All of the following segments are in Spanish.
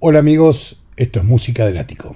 Hola amigos, esto es Música del Ático.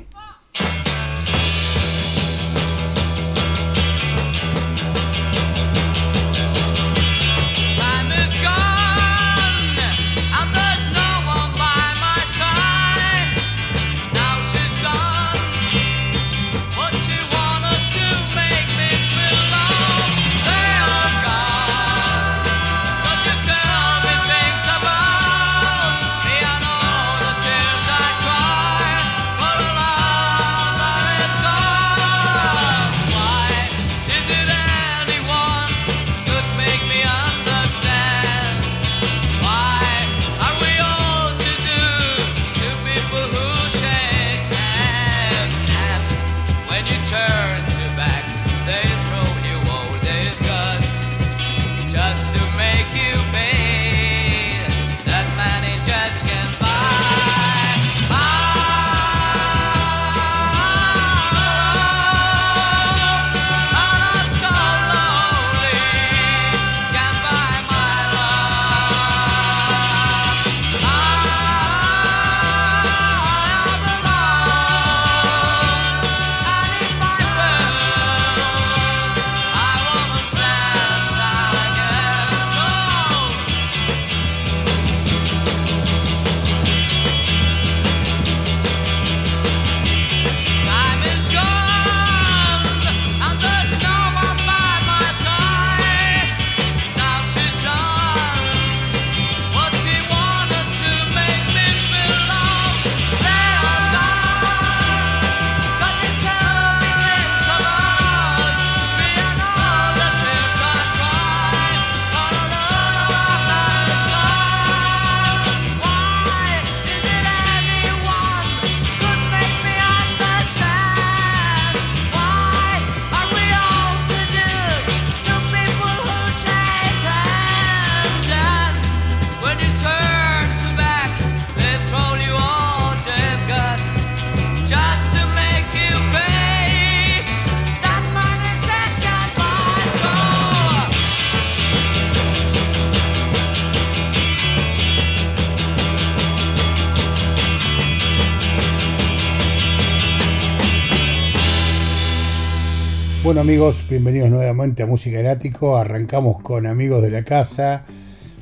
Bueno amigos, bienvenidos nuevamente a Música del Ático. Arrancamos con Amigos de la Casa,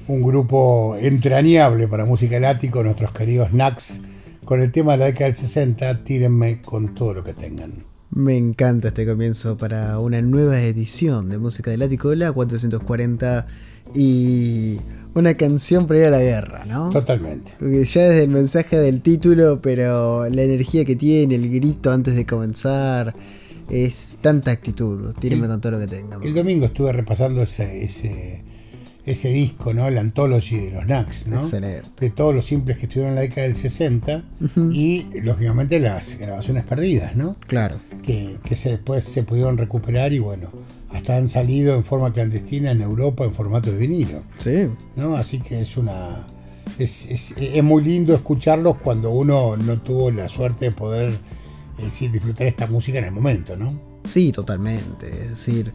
un grupo entrañable para Música del Ático, nuestros queridos Knacks, con el tema de la década del 60, Tírenme con todo lo que tengan. Me encanta este comienzo para una nueva edición de Música del Ático, la 440, y una canción previa a la guerra, ¿no? Totalmente. Ya desde el mensaje del título, pero la energía que tiene, el grito antes de comenzar. Es tanta actitud, tírenme con todo lo que tengan. El domingo estuve repasando ese disco, ¿no? La Anthology de los Knacks, ¿no? Excelente. De todos los simples que estuvieron en la década del 60 y, lógicamente, las grabaciones perdidas, ¿no? Claro. Que después se pudieron recuperar y, bueno, hasta han salido en forma clandestina en Europa en formato de vinilo. Sí. ¿No? Así que es una... Es muy lindo escucharlos cuando uno no tuvo la suerte de poder... Es decir, disfrutar esta música en el momento, ¿no? Sí, totalmente. Es decir,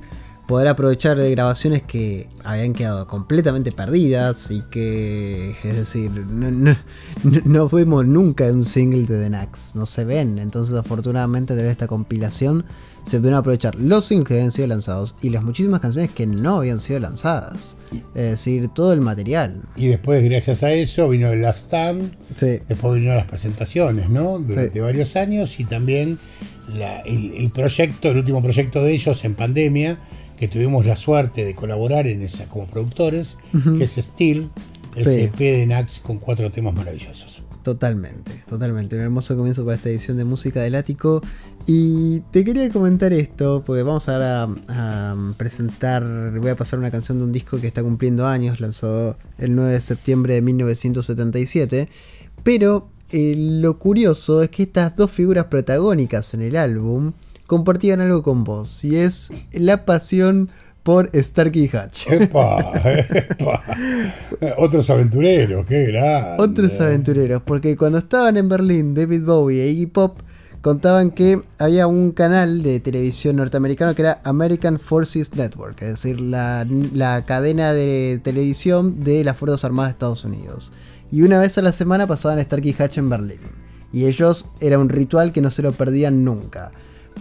poder aprovechar grabaciones que habían quedado completamente perdidas y que, es decir, no vemos nunca un single de The Knacks, no se ven. Entonces, afortunadamente, a través de esta compilación se pudieron aprovechar los singles que habían sido lanzados y las muchísimas canciones que no habían sido lanzadas. Es decir, todo el material. Y después, gracias a eso, vino el Last Dance, sí. Después vinieron las presentaciones, ¿no? Durante sí. Varios años y también el proyecto, el último proyecto de ellos en pandemia, que tuvimos la suerte de colaborar en esa como productores, que es Still, SP de Knacks con 4 temas maravillosos. Totalmente, totalmente. Un hermoso comienzo para esta edición de Música del Ático. Y te quería comentar esto, porque vamos ahora a presentar, voy a pasar una canción de un disco que está cumpliendo años, lanzado el 9 de septiembre de 1977, pero lo curioso es que estas dos figuras protagónicas en el álbum compartían algo con vos, y es la pasión por Starsky y Hutch. ¡Epa! Otros aventureros, qué grande. Otros aventureros, porque cuando estaban en Berlín, David Bowie e Iggy Pop contaban que había un canal de televisión norteamericano que era American Forces Network, es decir, la cadena de televisión de las Fuerzas Armadas de Estados Unidos. y una vez a la semana pasaban a Starsky y Hutch en Berlín. Y ellos era un ritual que no se lo perdían nunca.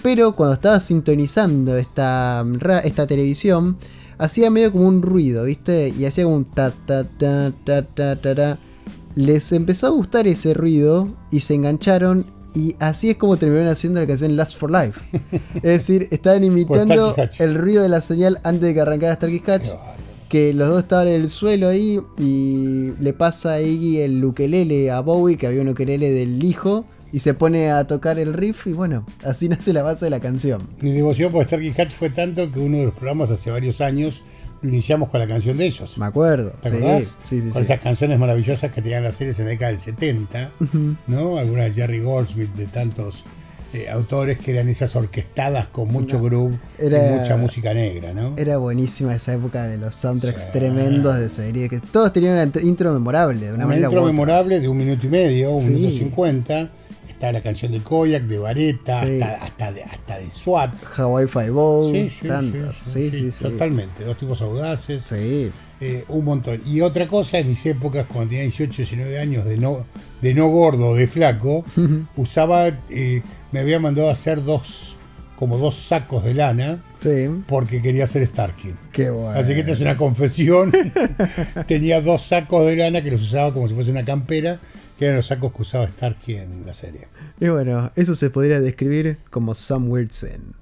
Pero cuando estaba sintonizando esta televisión, hacía medio como un ruido, ¿viste? Y hacía como un ta ta ta ta ta ta ta. Les empezó a gustar ese ruido y se engancharon. Y así es como terminaron haciendo la canción Last for Life. Es decir, estaban imitando el ruido de la señal antes de que arrancara Starsky y Hutch. Que los dos estaban en el suelo ahí y le pasa a Iggy el ukelele a Bowie, que había un ukelele del hijo, y se pone a tocar el riff y bueno, así nace la base de la canción. Mi devoción por Starsky y Hutch fue tanto que uno de los programas hace varios años lo iniciamos con la canción de ellos. Me acuerdo. ¿Te acordás? Sí, sí, sí. Con esas canciones maravillosas que tenían las series en la década del 70, ¿no? Algunas de Jerry Goldsmith, de tantos autores, que eran esas orquestadas con mucho groove y mucha música negra, ¿no? Era buenísima esa época de los soundtracks tremendos de serie, que todos tenían una intro memorable, de una manera u otra. Memorable de 1 minuto y medio, 1 minuto 50. Está la canción de Koyak, de Vareta, sí, hasta de Swat. Hawaii Five-O, tantas. Sí, totalmente. Dos tipos audaces. Sí. Un montón. Y otra cosa, en mis épocas, cuando tenía 18, 19 años, de no gordo, de flaco, usaba, me había mandado a hacer como dos sacos de lana, sí, porque quería hacer Starsky. Qué bueno. Así que esta es una confesión. Tenía 2 sacos de lana que los usaba como si fuese una campera, que eran los sacos que usaba Starsky en la serie. Y bueno, eso se podría describir como Some Weird Sin.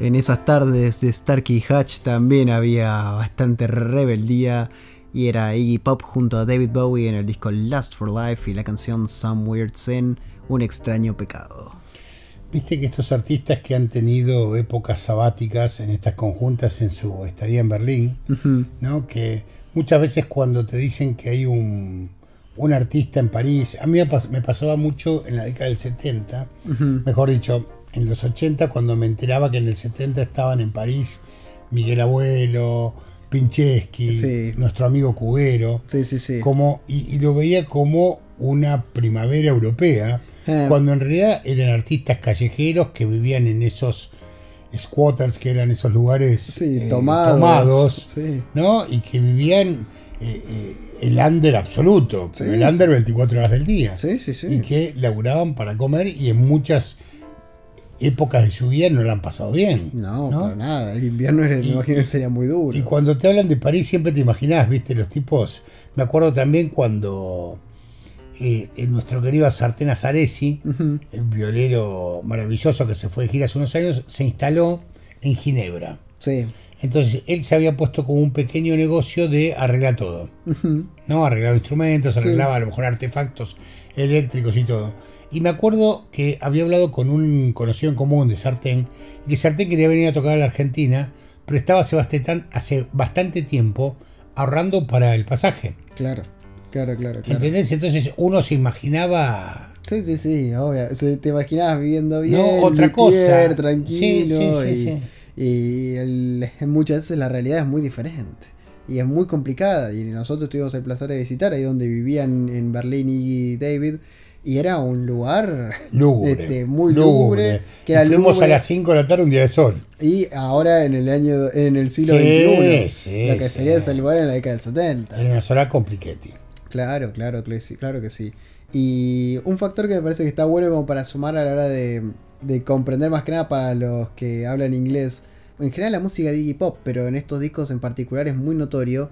En esas tardes de Starsky y Hutch también había bastante rebeldía, y era Iggy Pop junto a David Bowie en el disco Last for Life y la canción Some Weird Sin, un extraño pecado. Viste que estos artistas que han tenido épocas sabáticas en estas conjuntas en su estadía en Berlín, ¿no? Que muchas veces cuando te dicen que hay un artista en París, a mí me pasaba mucho en la década del 70, mejor dicho, en los 80, cuando me enteraba que en el 70 estaban en París Miguel Abuelo, Pincheski, sí, nuestro amigo Cubero, sí, sí, sí. Como, y lo veía como una primavera europea, cuando en realidad eran artistas callejeros que vivían en esos squatters, que eran esos lugares, sí, tomados, sí, ¿no? Y que vivían el under absoluto, sí, el under 24 horas del día, sí, sí, sí, y que laburaban para comer, y en muchas épocas de su vida no la han pasado bien. No, ¿no? Para nada. El invierno era, sería muy duro. Y cuando te hablan de París siempre te imaginás, viste, los tipos. Me acuerdo también cuando nuestro querido Sartén Azaresi, el violero maravilloso que se fue de gira hace unos años, se instaló en Ginebra. Sí. Entonces él se había puesto como un pequeño negocio de arreglar todo. ¿No? Arreglaba instrumentos, arreglaba, sí, a lo mejor artefactos eléctricos y todo. Y me acuerdo que había hablado con un conocido en común de Sartén, y que Sartén quería venir a tocar a la Argentina, pero estaba hace bastante tiempo ahorrando para el pasaje. Claro, claro, claro, claro. ¿Entendés? Entonces uno se imaginaba... Sí, sí, sí, obvio. Te imaginabas viviendo bien, no, otra cosa, tranquilo. Sí, sí, sí, y, sí. Y muchas veces la realidad es muy diferente. Y es muy complicada. Y nosotros tuvimos el placer de visitar ahí donde vivían en Berlín y David... Y era un lugar lúgubre, muy lúgubre. Que era fuimos lúgubre. A las 5 de la tarde un día de sol. Y ahora en el siglo XXI, sí, lo que sería ese lugar en la década del 70. Era una sola compliquetti. Claro, claro, claro que sí. Y un factor que me parece que está bueno como para sumar a la hora de comprender, más que nada para los que hablan inglés. En general la música de Iggy Pop, pero en estos discos en particular es muy notorio,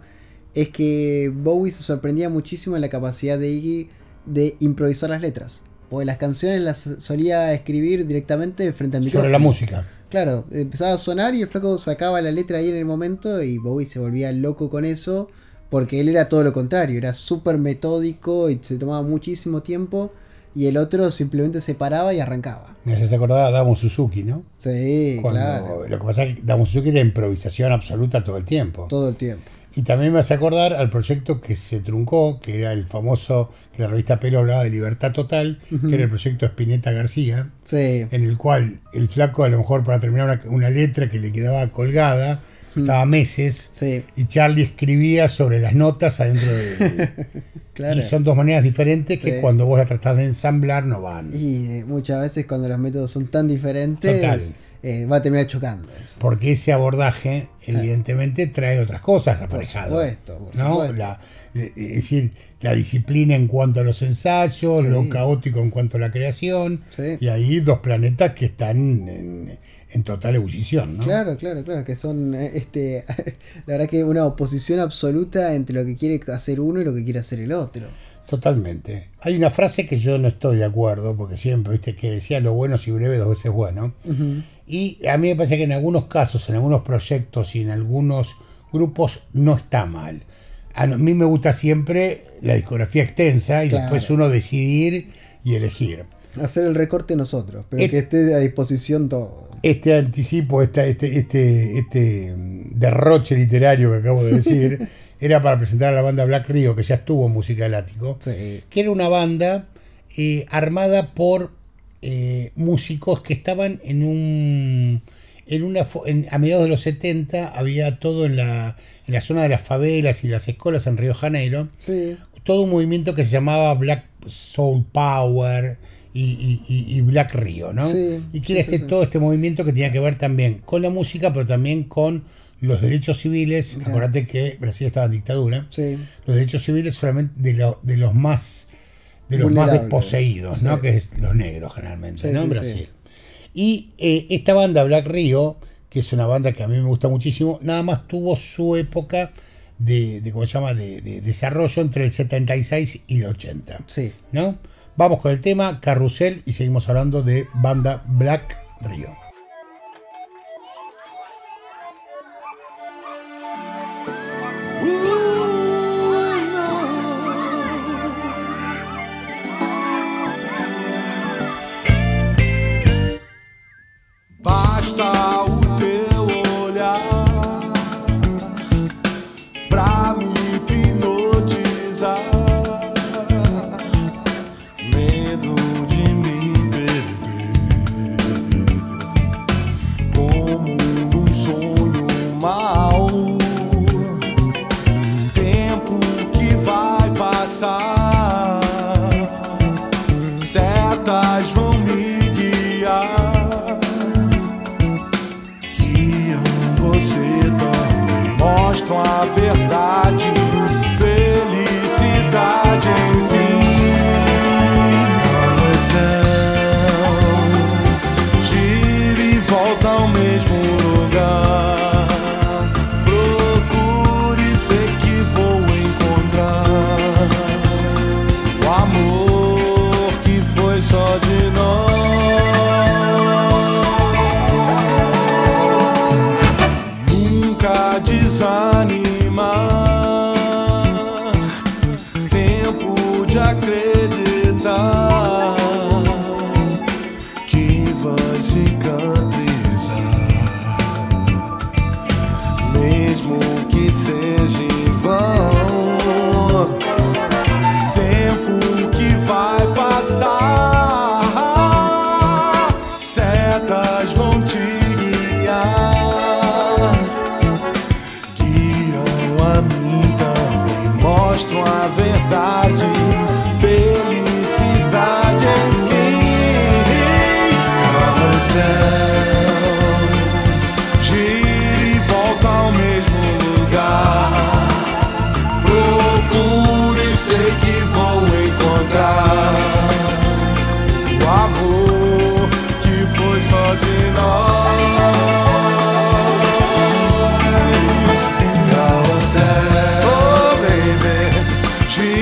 es que Bowie se sorprendía muchísimo en la capacidad de Iggy de improvisar las letras, porque las canciones las solía escribir directamente frente al micrófono. Sobre la música. Claro, empezaba a sonar y el flaco sacaba la letra ahí en el momento, y Bowie se volvía loco con eso, porque él era todo lo contrario, era súper metódico y se tomaba muchísimo tiempo, y el otro simplemente se paraba y arrancaba. Me haces acordar a Damo Suzuki, ¿no? Sí, cuando, claro. Lo que pasa es que Damo Suzuki era improvisación absoluta todo el tiempo. Todo el tiempo. Y también me hace acordar al proyecto que se truncó, que era el famoso, que la revista Pelo hablaba de Libertad Total, que era el proyecto Spinetta García, sí, en el cual el flaco, a lo mejor para terminar una letra que le quedaba colgada, estaba meses, sí, y Charlie escribía sobre las notas adentro de... Claro. Y son dos maneras diferentes, sí, que cuando vos las tratás de ensamblar no van. Y muchas veces cuando los métodos son tan diferentes... Total. Va a terminar chocando eso. Porque ese abordaje, evidentemente, trae otras cosas aparejadas. Por supuesto, por supuesto. ¿No? Es decir, la disciplina en cuanto a los ensayos, sí, lo caótico en cuanto a la creación, sí, y ahí dos planetas que están en total ebullición, ¿no? Claro, claro, claro, que son la verdad que una oposición absoluta entre lo que quiere hacer uno y lo que quiere hacer el otro. Totalmente. Hay una frase que yo no estoy de acuerdo, porque siempre, viste, que decía lo bueno si breve, dos veces bueno. Y a mí me parece que en algunos casos, en algunos proyectos y en algunos grupos no está mal. A mí me gusta siempre la discografía extensa y, claro, después uno decidir y elegir. Hacer el recorte nosotros, pero que esté a disposición todo. Este anticipo, este derroche literario que acabo de decir... Era para presentar a la banda Black Rio, que ya estuvo en Música del Ático, sí, que era una banda armada por músicos que estaban a mediados de los 70, había todo en la zona de las favelas y las escuelas en Río Janeiro, sí, todo un movimiento que se llamaba Black Soul Power y Black Rio, ¿no? Sí, y que era todo este movimiento que tenía que ver también con la música, pero también con los derechos civiles. Acuérdate que Brasil estaba en dictadura, sí, los derechos civiles solamente de los más desposeídos, sí, ¿no? Que es los negros generalmente, sí, ¿no? En, sí, Brasil, sí. Y esta banda Black Rio, que es una banda que a mí me gusta muchísimo, nada más tuvo su época de desarrollo entre el 76 y el 80, sí, ¿no? Vamos con el tema Carrusel y seguimos hablando de banda Black Rio. está o teu olhar pra me hipnotizar, medo de me perder como num sonho mau, tempo que vai passar, setas vão me guiar. Mostram a verdade, felicidade, enfim, a razão, gira e volta ao mesmo lugar. Procure, sei que vou encontrar o amor que foi só de nós. Desanimar, tempo de acreditar que vai cicatrizar, mesmo que seja em vão. Tempo que vai passar, setas vão te guiar. Mostram a verdade, felicidade, enfim, carrossel, gira e volta ao mesmo lugar. Procure, sei que vou encontrar o amor que foi só de nós. Carrossel. She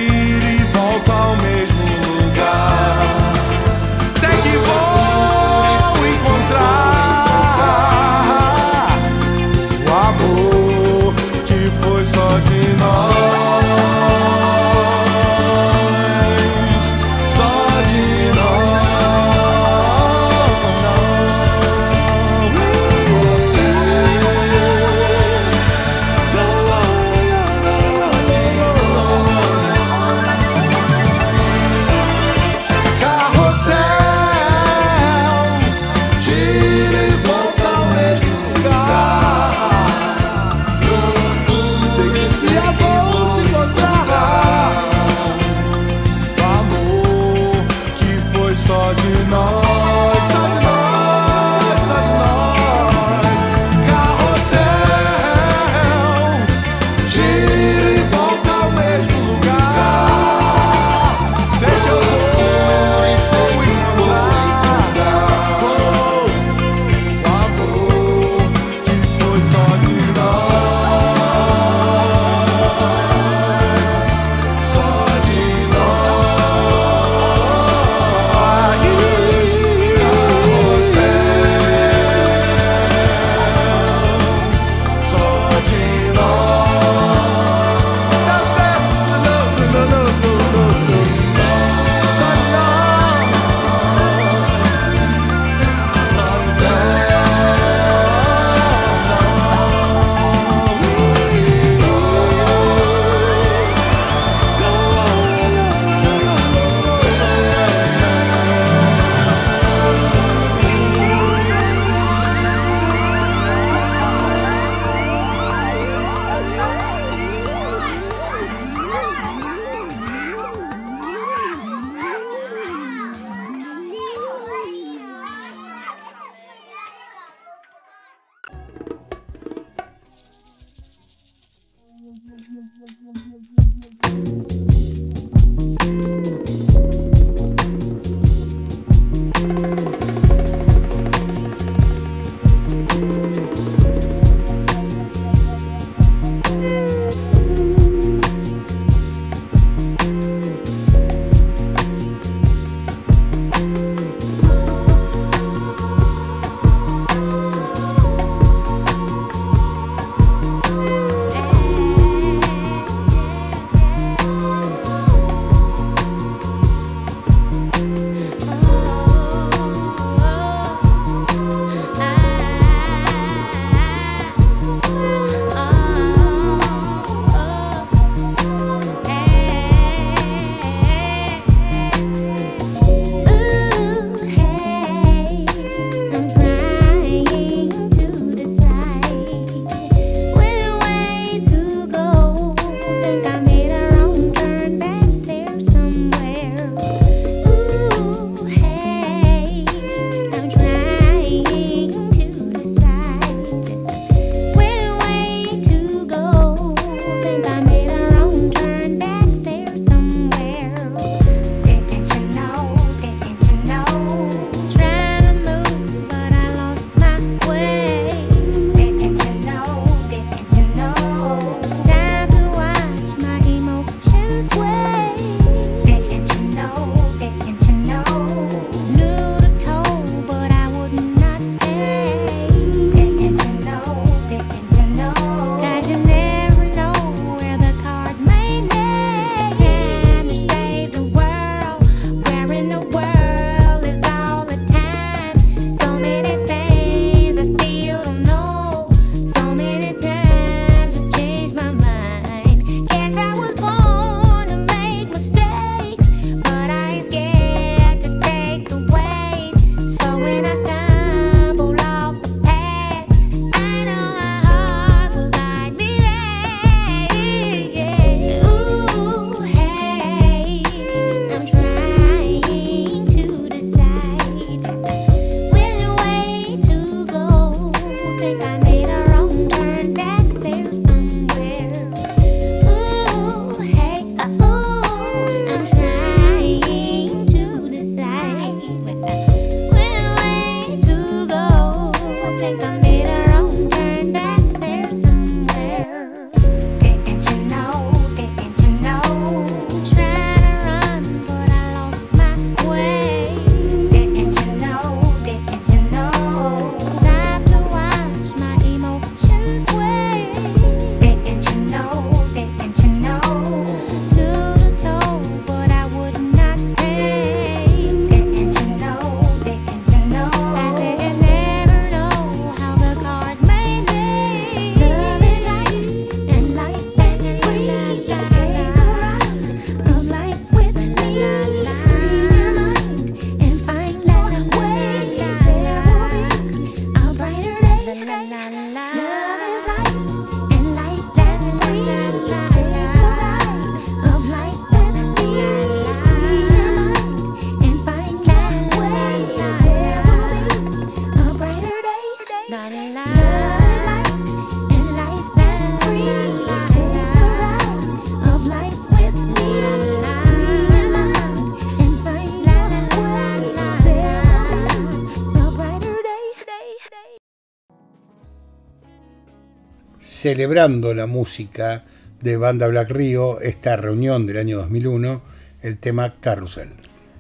Celebrando la música de Banda Black Rio, esta reunión del año 2001, el tema Carrusel.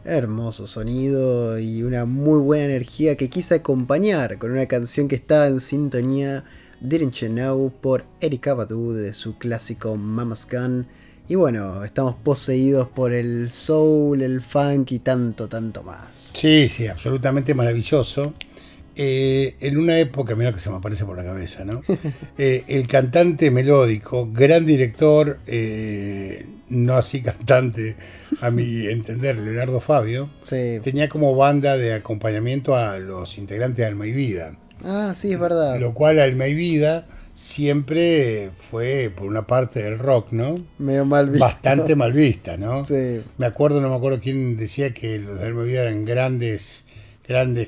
Hermoso sonido y una muy buena energía que quise acompañar con una canción que estaba en sintonía, Didn't You Know, por Erykah Badu, de su clásico Mama's Gun. Y bueno, estamos poseídos por el soul, el funk y tanto más. Sí, sí, absolutamente maravilloso. En una época, mira que se me aparece por la cabeza, ¿no? El cantante melódico, gran director, no así cantante, a mi entender, Leonardo Fabio, sí, tenía como banda de acompañamiento a los integrantes de Alma y Vida. Ah, sí, es verdad. Lo cual Alma y Vida siempre fue, por una parte del rock, ¿no? Medio mal vista. Bastante mal vista, ¿no? Sí. Me acuerdo, no me acuerdo quién decía que los de Alma y Vida eran grandes,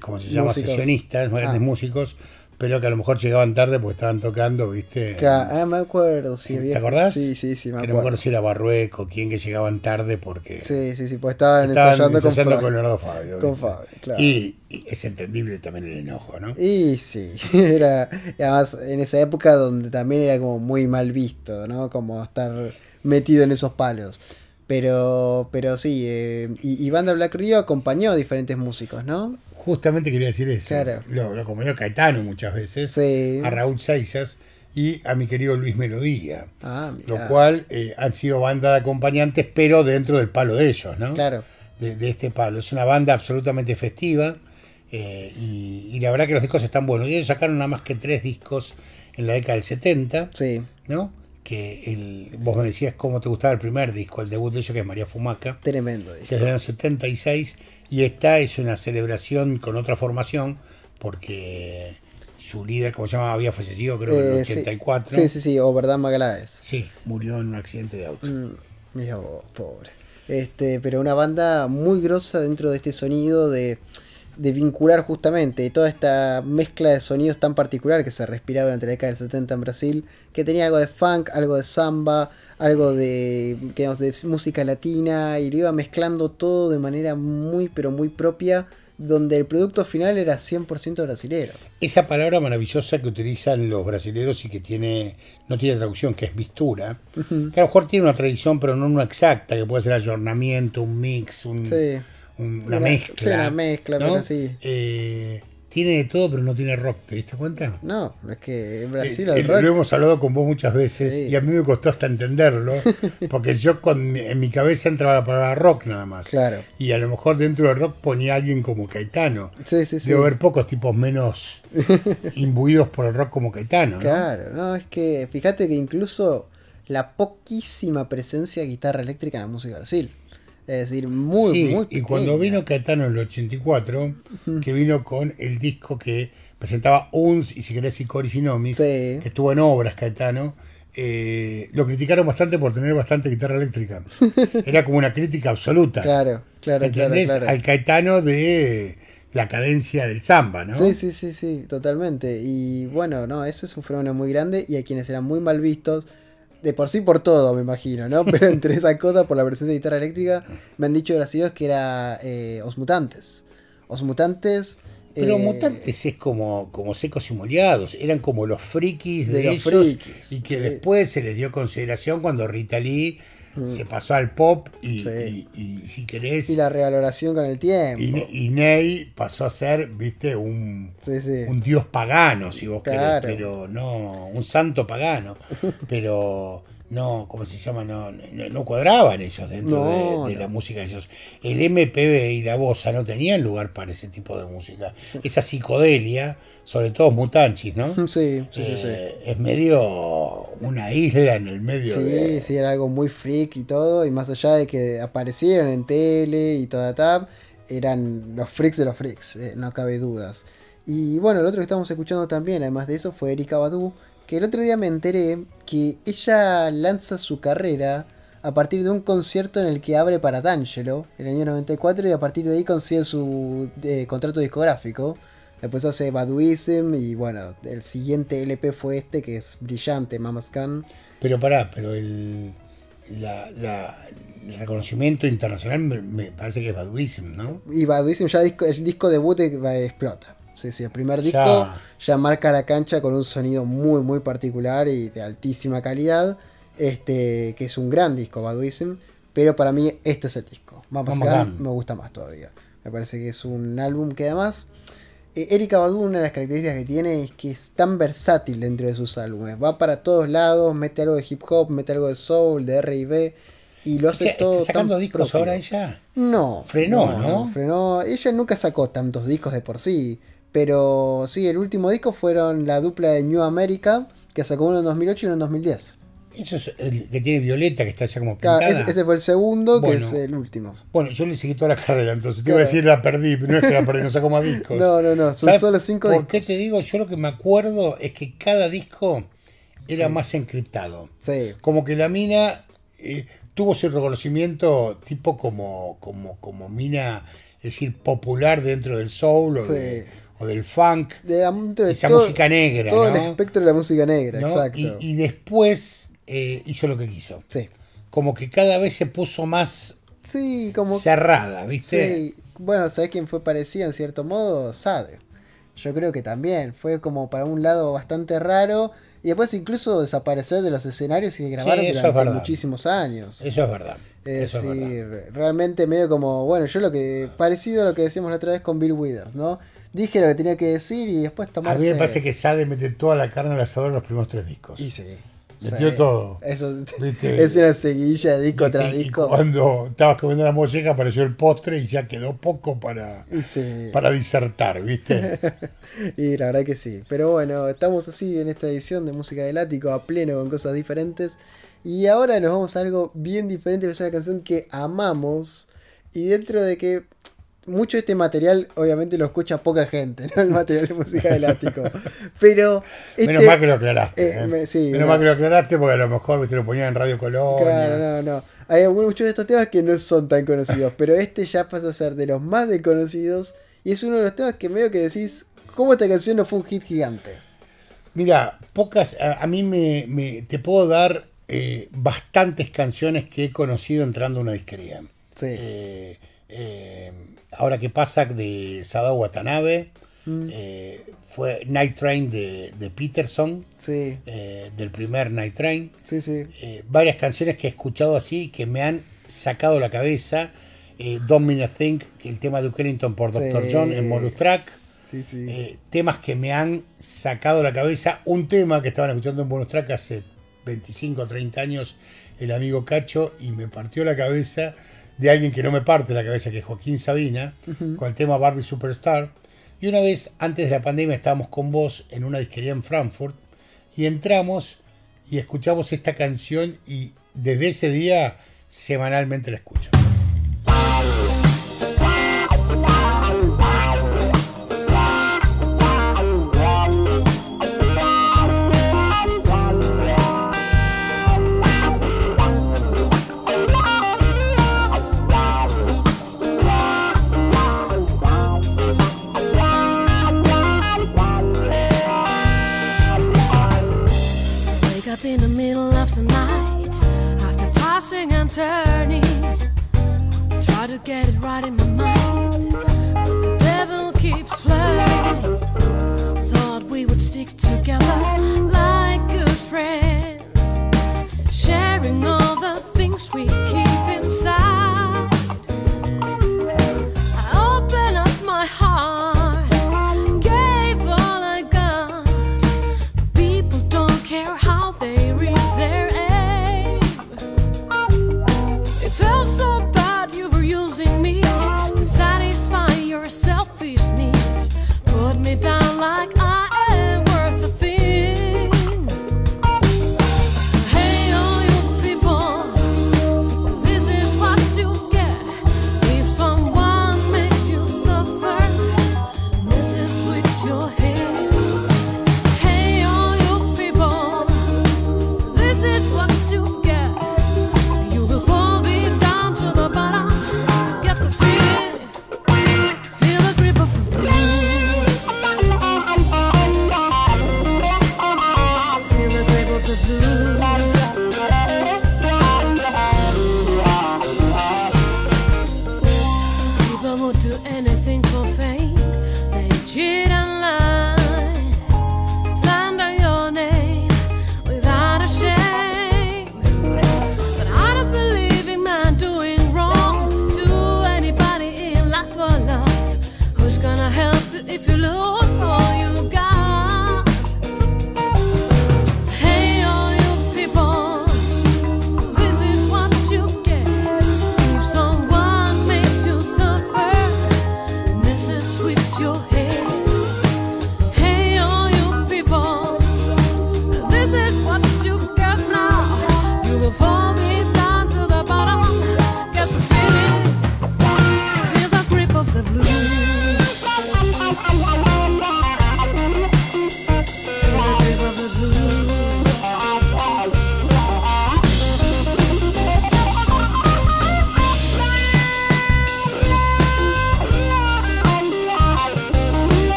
como se llama, músicos, sesionistas, grandes músicos, pero que a lo mejor llegaban tarde porque estaban tocando, ¿viste? Claro, me acuerdo, sí. ¿Te acordás? Sí, me acuerdo. Que no me acuerdo si era Barrueco, quién, que llegaban tarde porque... Sí, pues estaban ensayando con Leonardo Fabio. Con Fabio, claro. Y es entendible también el enojo, ¿no? Y sí, era... Además, en esa época donde también era como muy mal visto, ¿no? Como estar metido en esos palos. Pero sí, y Banda Black Rio acompañó a diferentes músicos, ¿no? Justamente quería decir eso. Claro. Lo acompañó a Caetano muchas veces, sí, a Raúl Saizas y a mi querido Luis Melodía. Ah, mirá. Lo cual han sido bandas de acompañantes, pero dentro del palo de ellos, ¿no? Claro. De este palo. Es una banda absolutamente festiva y la verdad que los discos están buenos. Ellos sacaron nada más que 3 discos en la década del 70, sí, ¿no? Que vos me decías cómo te gustaba el primer disco, el debut de ellos, que es María Fumaca. Tremendo disco. Que es del año 76, y esta es una celebración con otra formación, porque su líder, como se llamaba, había fallecido, creo, en el 84. Sí, Overdad Magaláes. Sí, murió en un accidente de auto. Mira vos, pobre. Pero una banda muy grosa dentro de este sonido de vincular justamente toda esta mezcla de sonidos tan particular que se respiraba durante la década del 70 en Brasil, que tenía algo de funk, algo de samba, algo de música latina, y lo iba mezclando todo de manera muy pero muy propia, donde el producto final era 100% brasilero. Esa palabra maravillosa que utilizan los brasileros y que no tiene traducción, que es mistura, que a lo mejor tiene una tradición pero no una exacta, que puede ser ayornamiento, un mix, una mezcla, ¿no? Sí. Tiene de todo, pero no tiene rock, ¿te diste cuenta? No, es que en Brasil el rock... Lo hemos hablado con vos muchas veces, sí, y a mí me costó hasta entenderlo, porque yo en mi cabeza entraba la palabra rock nada más. Claro. Y a lo mejor dentro del rock ponía a alguien como Caetano. Sí. Debe haber pocos tipos menos imbuidos por el rock como Caetano, ¿no? Claro, no, es que fíjate que incluso la poquísima presencia de guitarra eléctrica en la música de Brasil. Es decir, muy pequeña. Y cuando vino Caetano en el 84, que vino con el disco que presentaba Uns y, si querés, Icoris y Nomis, sí, que estuvo en obras Caetano, lo criticaron bastante por tener bastante guitarra eléctrica. Era como una crítica absoluta. Claro, ¿entendés? Claro. Al Caetano de la cadencia del samba, ¿no? Sí, totalmente. Y bueno, no, eso es un fenómeno muy grande, y a quienes eran muy mal vistos, de por sí por todo, me imagino, ¿no? Pero entre esas cosas, por la presencia de guitarra eléctrica, me han dicho brasileños que era Os Mutantes. Pero Mutantes es como secos y molleados. Eran como los frikis de ellos, los frikis, y que sí, después se les dio consideración cuando Rita Lee se pasó al pop y, sí, y si querés... Y la revaloración con el tiempo. Y Ney pasó a ser, viste, un dios pagano, si vos, claro, querés, pero no, un santo pagano. Pero no, ¿cómo se llama? No cuadraban ellos dentro de la música de ellos. El MPB y la bossa no tenían lugar para ese tipo de música. Sí. Esa psicodelia, sobre todo Mutantes, ¿no? Sí. Es medio una isla en el medio. Sí, era algo muy freak y todo, y más allá de que aparecieron en tele y toda tab, eran los freaks de los freaks, no cabe dudas. Y bueno, el otro que estamos escuchando también, además de eso, fue Erykah Badu, que el otro día me enteré que ella lanza su carrera a partir de un concierto en el que abre para D'Angelo en el año 94, y a partir de ahí consigue su contrato discográfico Después hace Baduism y bueno, el siguiente LP fue este que es brillante, Mama's Gun. Pero pará, pero el reconocimiento internacional me parece que es Baduism, ¿no? Y Baduism ya el disco debut explota. Sí, sí, el primer disco ya marca la cancha con un sonido muy, muy particular y de altísima calidad, que es un gran disco, Baduism, pero para mí este es el disco. Mama's Gun me gusta más todavía. Me parece que es un álbum que además... Erykah Badu, una de las características que tiene es que es tan versátil dentro de sus álbumes. Va para todos lados, mete algo de hip hop, mete algo de soul, de R&B. Y lo hace todo. ¿Está sacando discos ahora ella? No. Frenó, ¿no? Frenó. Ella nunca sacó tantos discos de por sí. Pero sí, el último disco fueron la dupla de New America, que sacó uno en 2008 y uno en 2010. Eso es el que tiene Violeta, que está ya como pintada. Claro, ese fue el segundo, bueno, que es el último. Bueno, yo le seguí toda la carrera, entonces te iba a decir la perdí, pero no es que la perdí, no saco más discos. No, son solo 5 discos. ¿Por qué te digo? Yo lo que me acuerdo es que cada disco era más encriptado. Sí. Como que la mina tuvo su reconocimiento tipo como mina, es decir, popular dentro del soul o del funk, de esa música negra, todo, ¿no? El espectro de la música negra, ¿no? Exacto. Y después hizo lo que quiso. Sí. Como que cada vez se puso más como cerrada, ¿viste? Sí. Bueno, ¿sabés quién fue parecida en cierto modo? Sade. Yo creo que también fue como para un lado bastante raro y después incluso desaparecer de los escenarios y de grabar durante muchísimos años. Eso es verdad. Es decir, realmente medio como, bueno, yo lo que parecido a lo que decíamos la otra vez con Bill Withers, ¿no? Dije lo que tenía que decir y después tomarse... A mí me parece que Sade mete toda la carne al asador en los primeros 3 discos. Y sí. Metió todo. Eso, ¿viste? Es una seguilla de disco tras disco. Y cuando estabas comiendo la molleja apareció el postre y ya quedó poco para disertar, ¿viste? Y la verdad que sí. Pero bueno, estamos así en esta edición de Música del Ático, a pleno con cosas diferentes. Y ahora nos vamos a algo bien diferente, que es una canción que amamos. Y dentro de que mucho de este material, obviamente, lo escucha poca gente, ¿no? El material de Música del Ático. Pero menos mal que lo aclaraste. Menos mal que lo aclaraste, porque a lo mejor te lo ponían en Radio Colonia. Claro, no. Hay muchos de estos temas que no son tan conocidos, pero este ya pasa a ser de los más desconocidos. Y es uno de los temas que medio que decís, ¿cómo esta canción no fue un hit gigante? Mira, pocas. A mí me te puedo dar... bastantes canciones que he conocido entrando a una disquería. Sí. Ahora que pasa de Sadao Watanabe, fue Night Train de Peterson, del primer Night Train. Varias canciones que he escuchado así que me han sacado la cabeza. Don't Mean a Thing, el tema de Wellington por Dr. John en bonus track. Temas que me han sacado la cabeza. Un tema que estaban escuchando en bonus track hace 25 o 30 años, el amigo Cacho, y me partió la cabeza de alguien que no me parte la cabeza, que es Joaquín Sabina, con el tema Barbie Superstar. Y una vez, antes de la pandemia, estábamos con vos en una disquería en Frankfurt, y entramos y escuchamos esta canción, y desde ese día, semanalmente la escucho. Turning, try to get it right in my mind, but the devil keeps flirting. Thought we would stick together like good friends, sharing all the things we keep inside. I open up my heart, gave all I got, but people don't care how they reach their end. Felt so bad you were using me to satisfy your selfish needs. Put me down like I am worth a thing.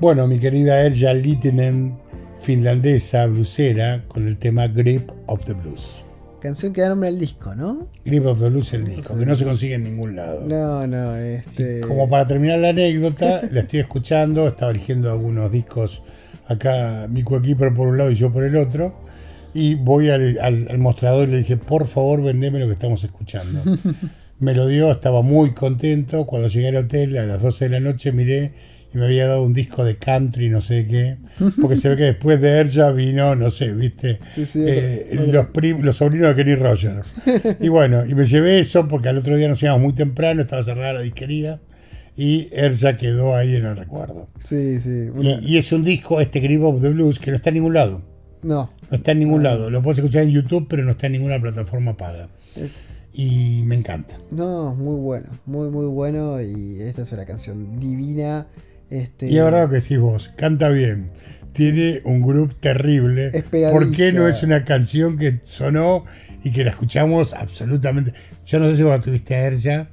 Bueno, mi querida Erja Littinen, finlandesa, blusera, con el tema Grip of the Blues. Canción que da nombre al disco, ¿no? Grip of the Blues, el disco, que no se consigue en ningún lado. No, no, Y como para terminar la anécdota, la estoy escuchando, estaba eligiendo algunos discos acá, mi coequiper por un lado y yo por el otro, y voy al mostrador y le dije, por favor, vendeme lo que estamos escuchando. Me lo dio, estaba muy contento. Cuando llegué al hotel, a las 12 de la noche, miré y me había dado un disco de country, no sé qué, porque se ve que después de Erja vino, no sé, ¿viste? Sí, sí, los sobrinos de Kenny Rogers. Y bueno, y me llevé eso porque al otro día nos íbamos muy temprano, estaba cerrada la disquería y Erja quedó ahí en el recuerdo. Sí, sí. Y es un disco, este Grip of the Blues, que no está en ningún lado. No. No está en ningún lado. Lo puedes escuchar en YouTube, pero no está en ninguna plataforma paga. Y me encanta. No, muy bueno, muy, muy bueno. Y esta es una canción divina. Y la verdad que decís vos, canta bien, tiene un groove terrible. Es pegadiza. ¿Por qué no es una canción que sonó y que la escuchamos absolutamente? Yo no sé si vos la tuviste a Erja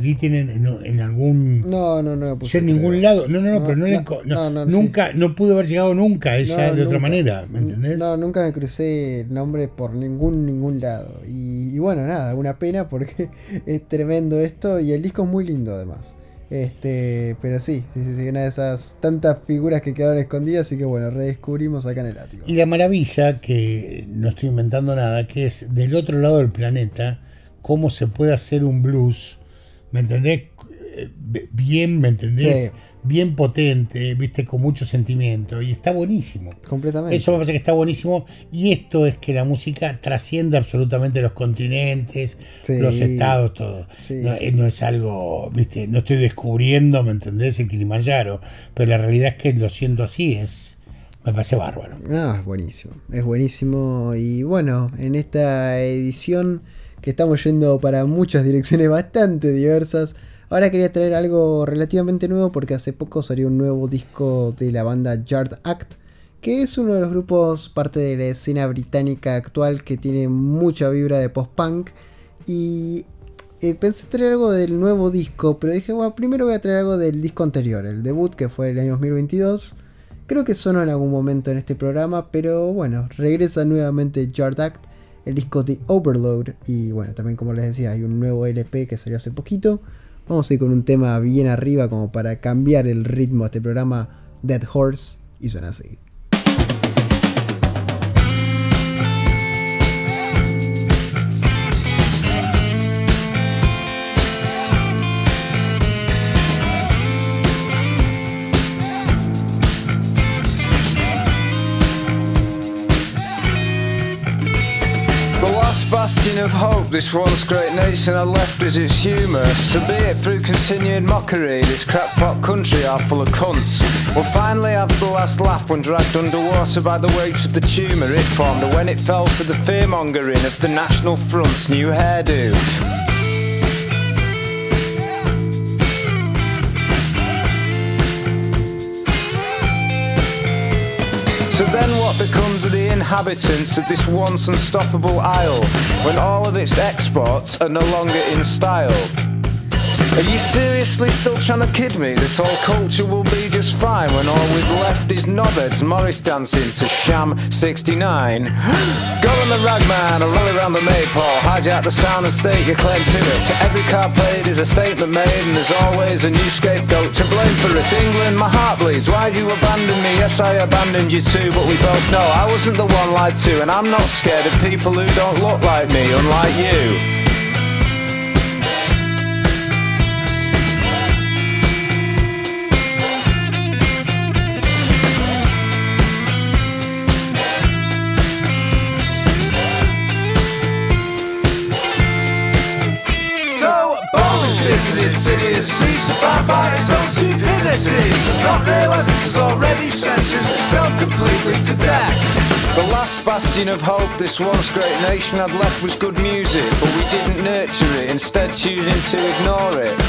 Littinen en algún... No puse en ningún lado. Nunca, sí. No pude haber llegado nunca ella de otra manera, ¿me entendés? No, nunca me crucé el nombre por ningún lado. Y bueno, nada, una pena porque es tremendo esto y el disco es muy lindo además. Pero sí, una de esas tantas figuras que quedaron escondidas, así que bueno, redescubrimos acá en el ático. Y la maravilla, que no estoy inventando nada, que es del otro lado del planeta, cómo se puede hacer un blues, ¿me entendés? Bien, ¿me entendés? Sí. Bien potente, viste, con mucho sentimiento, y está buenísimo. Completamente. Eso me parece que está buenísimo, y esto es que la música trasciende absolutamente los continentes, sí, los estados, todo. Sí, no es algo, viste, no estoy descubriendo, ¿me entendés? El Kilimanjaro, pero la realidad es que lo siento así, me parece bárbaro. Ah, buenísimo, es buenísimo, y bueno, en esta edición que estamos yendo para muchas direcciones bastante diversas, ahora quería traer algo relativamente nuevo porque hace poco salió un nuevo disco de la banda Yard Act, que es uno de los grupos parte de la escena británica actual que tiene mucha vibra de post-punk, y pensé traer algo del nuevo disco, pero dije, bueno, primero voy a traer algo del disco anterior, el debut, que fue el año 2022. Creo que sonó en algún momento en este programa, pero bueno, regresa nuevamente Yard Act, el disco The Overload, y bueno, también como les decía, hay un nuevo LP que salió hace poquito. Vamos a ir con un tema bien arriba como para cambiar el ritmo a este programa, Dead Horse, y suena así. Of hope, this once great nation I left as its humour, so be it through continued mockery, this crackpot country are full of cunts. Well, finally after the last laugh when dragged underwater by the weight of the tumour it formed, and when it fell for the fearmongering of the National Front's new hairdo. So then what becomes of the inhabitants of this once unstoppable isle, when all of its exports are no longer in style? Are you seriously still trying to kid me that all culture will be just fine when all we've left is knobheads Morris dancing to Sham 69? Go on the rag man or roll around the maypole, hijack the sound and stake your claim to it. Every card played is a statement made and there's always a new scapegoat to blame for it. England, my heart bleeds, why'd you abandon me? Yes, I abandoned you too, but we both know I wasn't the one lied to, and I'm not scared of people who don't look like me, unlike you. Insidiously supplied by its own stupidity, does not realise it's already sentenced itself completely to death. The last bastion of hope this once great nation had left was good music, but we didn't nurture it, instead choosing to ignore it.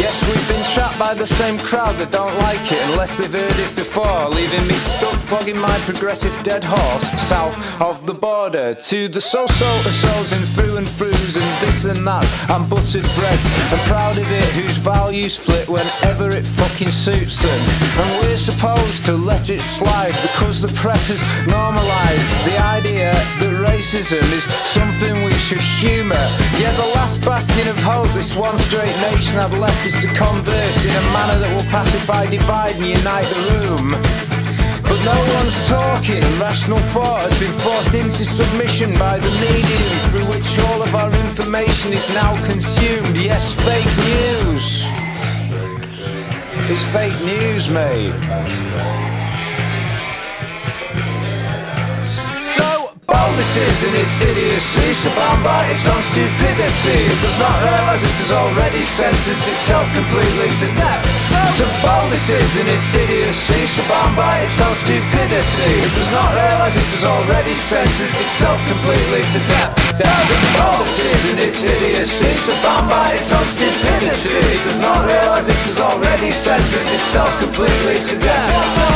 Yes, we've been trapped by the same crowd that don't like it unless they've heard it before, leaving me stuck flogging my progressive dead horse south of the border to the so-so of souls in through and throughs and this and that and buttered breads. I'm proud of it, whose values flit whenever it fucking suits them. And we're supposed to let it slide because the press has normalised the idea that racism is something we should humour. Yeah, the last bastion of hope this one straight nation I've left is to converse in a manner that will pacify, divide and unite the room. But no one's talking and rational thought has been forced into submission by the medium through which all of our information is now consumed. Yes, fake news. It's fake news, mate. This is an idiocy, surrounded by its own stupidity. It does not realise it has already sentenced itself completely to death. So bold it is in its idiocy, surrounded by its own stupidity. It does not realise it has already sentenced itself completely to death. So bold it is in its idiocy, surrounded by its own stupidity. It does not realise it has already sentenced itself completely to death. So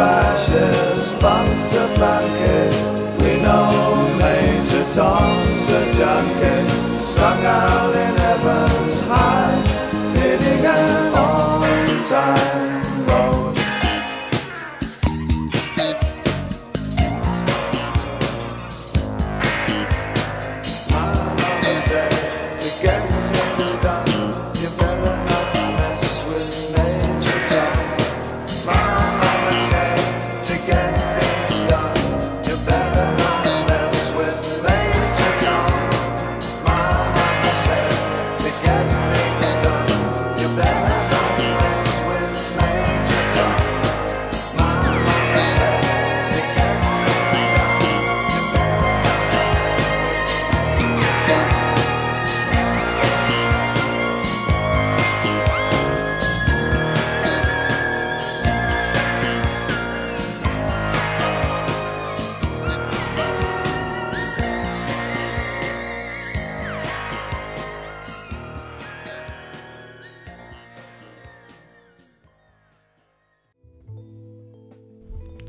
ashes, bunk to blanket, we know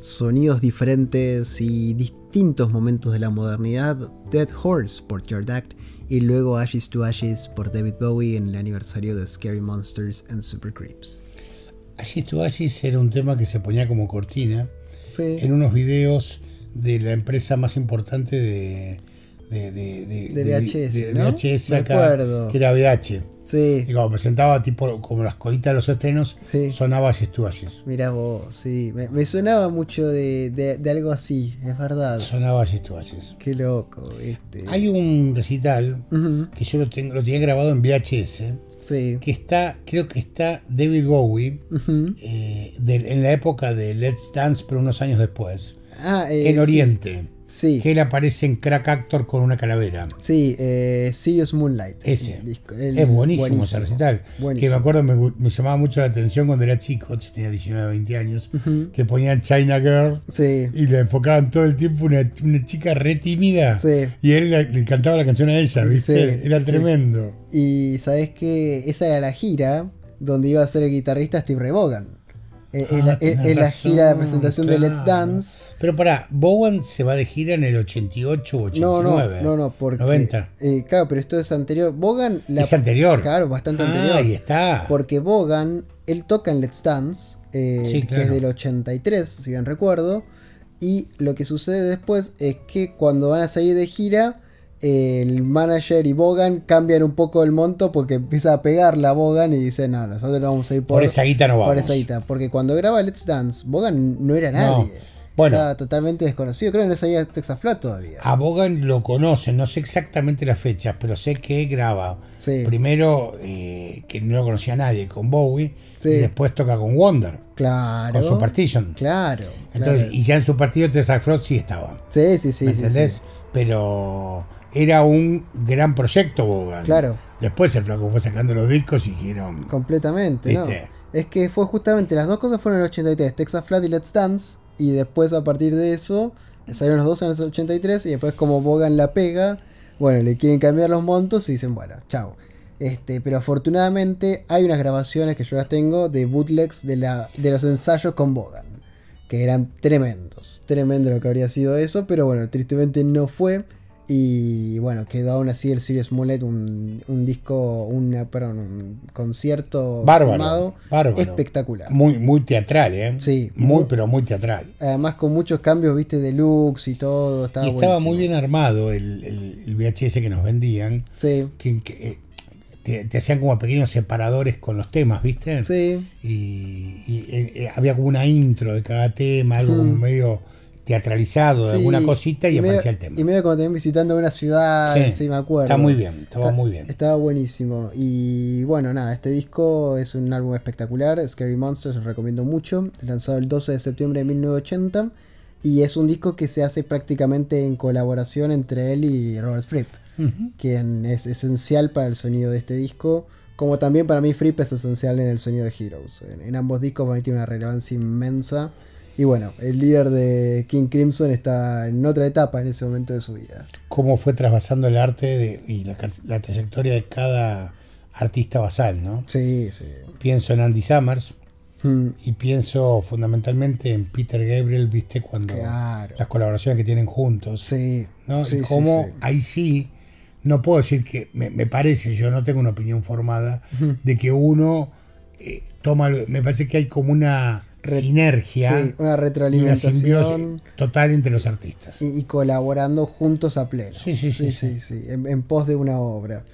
Sonidos diferentes y distintos momentos de la modernidad, Dead Horse por Yard Act y luego Ashes to Ashes por David Bowie en el aniversario de Scary Monsters and Super Creeps. Ashes to Ashes era un tema que se ponía como cortina en unos videos de la empresa más importante de VHS, ¿no? VHS acá, que era VH. Sí. Y como presentaba tipo como las colitas de los estrenos, sonaba Ashes to Ashes. Mirá vos, sí. Me sonaba mucho de algo así, es verdad. Sonaba Ashes to Ashes. Qué loco. Hay un recital que yo lo tenía grabado en VHS. Sí. Que está, creo que está David Bowie en la época de Let's Dance, pero unos años después. En Oriente. Sí. Que él aparece en Crack Actor con una calavera. Sí, Serious Moonlight. Ese. El disco, es buenísimo ese recital. Buenísimo. Que me acuerdo, me llamaba mucho la atención cuando era chico, tenía 19, 20 años, que ponían China Girl y le enfocaban todo el tiempo una chica re tímida. Sí. Y él le cantaba la canción a ella, ¿viste? Sí, era tremendo. Y sabes que esa era la gira donde iba a ser el guitarrista Steve Ray Vaughan. En la gira de presentación de Let's Dance. Pero pará, Bowie se va de gira en el 88 o 89. No, porque 90. Claro, pero esto es anterior. Vaughan es anterior. Claro, bastante anterior. Ahí está. Porque Vaughan, él toca en Let's Dance, claro, que es del 83, si bien recuerdo. Y lo que sucede después es que cuando van a salir de gira, el manager y Vaughan cambian un poco el monto porque empieza a pegarle a Vaughan y dice: no, nosotros no vamos a ir por esa guita, no vamos. Por esa guita, porque cuando graba Let's Dance, Vaughan no era nadie. No. Bueno, estaba totalmente desconocido. Creo que no salía Texas Flat todavía. A Vaughan lo conocen, no sé exactamente las fechas, pero sé que graba primero que no lo conocía nadie con Bowie y después toca con Wonder. Claro. Con Superstition. Claro. Entonces, y ya en Superstition Texas Flat sí estaba. Sí. ¿Me entendés? Sí. Pero era un gran proyecto Vaughan. Claro. Después el flaco fue sacando los discos y dijeron... Completamente, ¿no? Es que fue justamente... Las dos cosas fueron en el 83. Texas Flat y Let's Dance. Y después, a partir de eso, salieron los dos en el 83. Y después, como Vaughan la pega, bueno, le quieren cambiar los montos y dicen, bueno, chao. Pero afortunadamente hay unas grabaciones que yo las tengo de bootlegs de los ensayos con Vaughan. Que eran tremendos. Tremendo lo que habría sido eso. Pero bueno, tristemente no fue... Y bueno, quedó aún así el Serious Moonlight, un disco, un concierto bárbaro, espectacular. Muy teatral, ¿eh? Sí. Muy teatral. Además con muchos cambios, viste, de looks y todo. Estaba muy bien armado el VHS que nos vendían. Sí. Que te hacían como pequeños separadores con los temas, ¿viste? Sí. Y había como una intro de cada tema, algo como medio... teatralizado de alguna cosita y aparecía el tema. Y medio como también visitando una ciudad, sí, me acuerdo. Está muy bien, muy bien. Estaba buenísimo. Y bueno, nada, este disco es un álbum espectacular, Scary Monsters, os recomiendo mucho, lanzado el 12 de septiembre de 1980 y es un disco que se hace prácticamente en colaboración entre él y Robert Fripp, quien es esencial para el sonido de este disco, como también para mí Fripp es esencial en el sonido de Heroes. En ambos discos para mí tiene una relevancia inmensa. Y bueno, el líder de King Crimson está en otra etapa en ese momento de su vida. Cómo fue trasvasando el arte y la trayectoria de cada artista basal, ¿no? Sí. Pienso en Andy Summers y pienso fundamentalmente en Peter Gabriel, ¿viste? Cuando las colaboraciones que tienen juntos. Sí. ¿No? Sí, y cómo ahí sí, no puedo decir que... Me parece, yo no tengo una opinión formada de que uno... toma, me parece que hay como una sinergia, sí, una retroalimentación, una total entre los artistas y colaborando juntos a pleno, sí, en pos de una obra.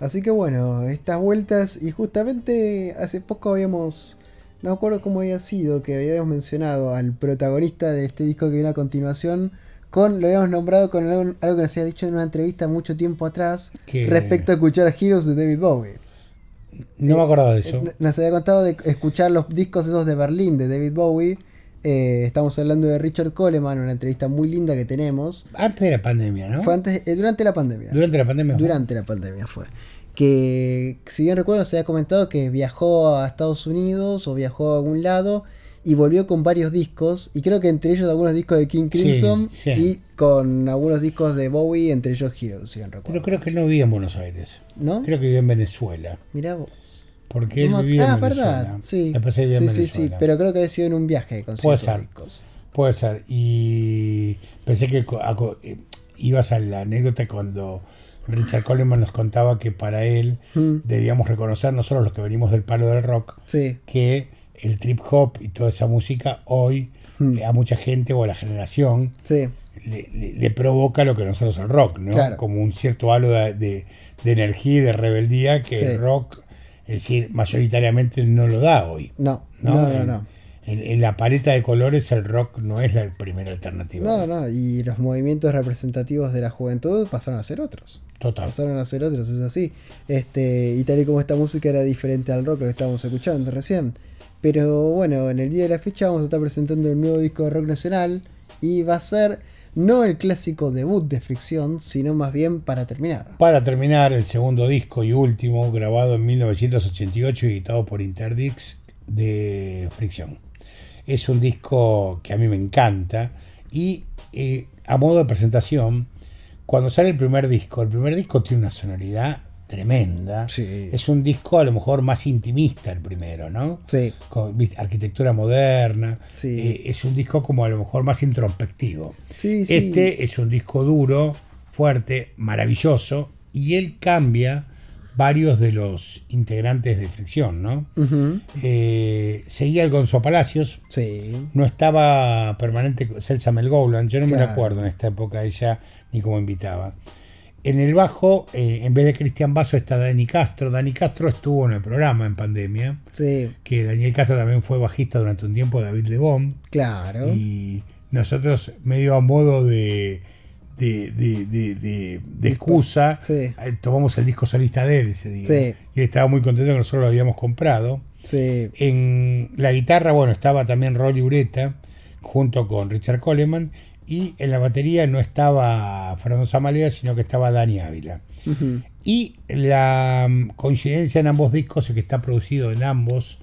Así que bueno, estas vueltas, y justamente hace poco habíamos, no me acuerdo cómo había sido, que habíamos mencionado al protagonista de este disco que viene a continuación, con, lo habíamos nombrado con algo que nos había dicho en una entrevista mucho tiempo atrás, que respecto a escuchar a Heroes de David Bowie. No me acordaba de eso. Nos había contado de escuchar los discos esos de Berlín de David Bowie. Estamos hablando de Richard Coleman, una entrevista muy linda que tenemos. Antes de la pandemia, ¿no? Fue antes, durante la pandemia. Durante la pandemia. Durante la pandemia fue. Que, si bien recuerdo, se había comentado que viajó a Estados Unidos o viajó a algún lado y volvió con varios discos. Y creo que entre ellos algunos discos de King Crimson, sí, sí, y con algunos discos de Bowie, entre ellos Heroes, si bien recuerdo. Pero creo que él no vivía en Buenos Aires. ¿No? Creo que vivía en Venezuela. Mirá vos. Porque él vivía en Venezuela. Verdad, sí. Después él vivía en Venezuela. Sí, pero creo que había sido en un viaje con discos. Puede ser. Y pensé que ibas a la anécdota cuando Richard Coleman nos contaba que para él debíamos reconocer, nosotros los que venimos del palo del rock, sí, que el trip hop y toda esa música hoy a mucha gente o a la generación, sí, le provoca lo que nosotros el rock, ¿no? Claro. Como un cierto halo de energía y de rebeldía que, sí, el rock, es decir, mayoritariamente no lo da hoy. No. En la paleta de colores el rock no es la primera alternativa. No, y los movimientos representativos de la juventud pasaron a ser otros. Total. Pasaron a ser otros, es así. Y tal y como esta música era diferente al rock, lo que estábamos escuchando recién. Pero bueno, en el día de la fecha vamos a estar presentando un nuevo disco de rock nacional y va a ser no el clásico debut de Fricción, sino más bien Para Terminar. Para Terminar, el segundo disco y último, grabado en 1988 y editado por Interdix, de Fricción. Es un disco que a mí me encanta y a modo de presentación, cuando sale el primer disco tiene una sonoridad tremenda. Sí. Es un disco a lo mejor más intimista el primero, ¿no? Sí. Con arquitectura moderna. Sí. Es un disco como a lo mejor más introspectivo. Sí, este sí, es un disco duro, fuerte, maravilloso, y él cambia varios de los integrantes de Fricción, ¿no? Seguía el Gonzo Palacios. Sí. No estaba permanente Celsa Melgolan, yo no, claro, me acuerdo en esta época ella ni cómo invitaba. En el bajo, en vez de Cristian Basso, está Dani Castro. Dani Castro estuvo en el programa en pandemia. Sí. Que Daniel Castro también fue bajista durante un tiempo de David Lebón. Claro. Y nosotros, medio a modo de excusa, sí, tomamos el disco solista de él ese día. Sí. Y él estaba muy contento que nosotros lo habíamos comprado. Sí. En la guitarra, bueno, estaba también Rolly Ureta, junto con Richard Coleman. Y en la batería no estaba Fernando Samalea, sino que estaba Dani Ávila. Y la coincidencia en ambos discos es que está producido en ambos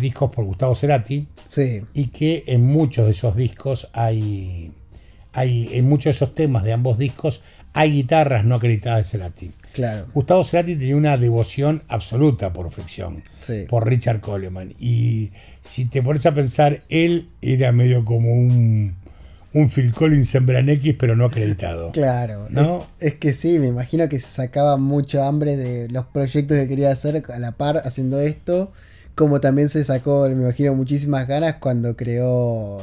discos por Gustavo Cerati. Sí. Y que en muchos de esos discos en muchos de esos temas de ambos discos hay guitarras no acreditadas de Cerati. Claro. Gustavo Cerati tenía una devoción absoluta por Fricción, sí, por Richard Coleman. Y si te pones a pensar, él era medio como un Phil Collins en Branekis, pero no acreditado. Claro, ¿no? Es que sí, me imagino que se sacaba mucho hambre de los proyectos que quería hacer a la par haciendo esto, como también se sacó, me imagino, muchísimas ganas cuando creó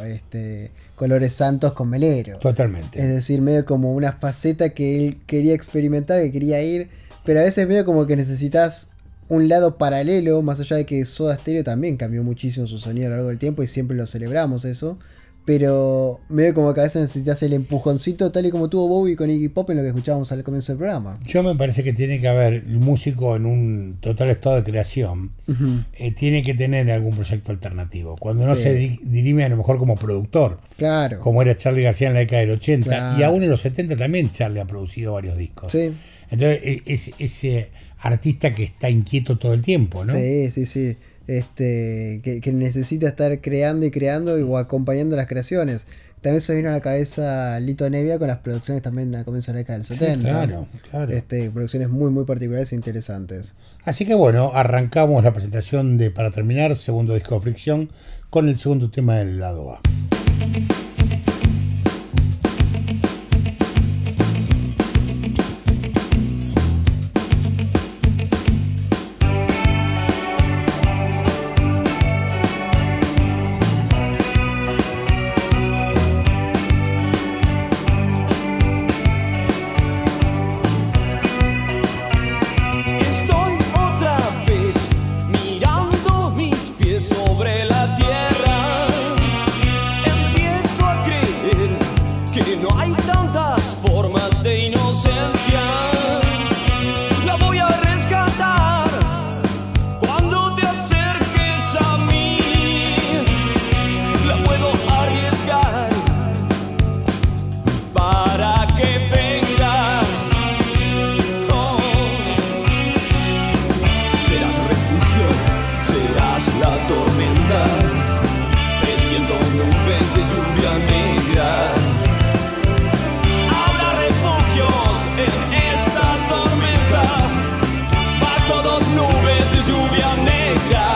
Colores Santos con Melero. Totalmente. Es decir, medio como una faceta que él quería experimentar, que quería ir, pero a veces medio como que necesitas un lado paralelo, más allá de que Soda Stereo también cambió muchísimo su sonido a lo largo del tiempo y siempre lo celebramos eso. Pero medio como que a veces necesitas el empujoncito, tal y como tuvo Bowie con Iggy Pop en lo que escuchábamos al comienzo del programa. Yo me parece que tiene que haber el músico en un total estado de creación, tiene que tener algún proyecto alternativo. Cuando no, sí, se dirime a lo mejor como productor, claro, como era Charly García en la década del 80, claro, y aún en los 70 también Charly ha producido varios discos. Sí. Entonces es ese artista que está inquieto todo el tiempo, ¿no? Sí, sí, sí. Que necesita estar creando y creando o acompañando las creaciones. También se vino a la cabeza Lito Nevia con las producciones también a comienzo de la década del 70. Sí, claro, claro. Producciones muy, muy particulares e interesantes. Así que bueno, arrancamos la presentación de Para Terminar, segundo disco de Fricción, con el segundo tema del lado A. tormenta, presiento nubes de lluvia negra. Habrá refugios en esta tormenta, bajo dos nubes de lluvia negra.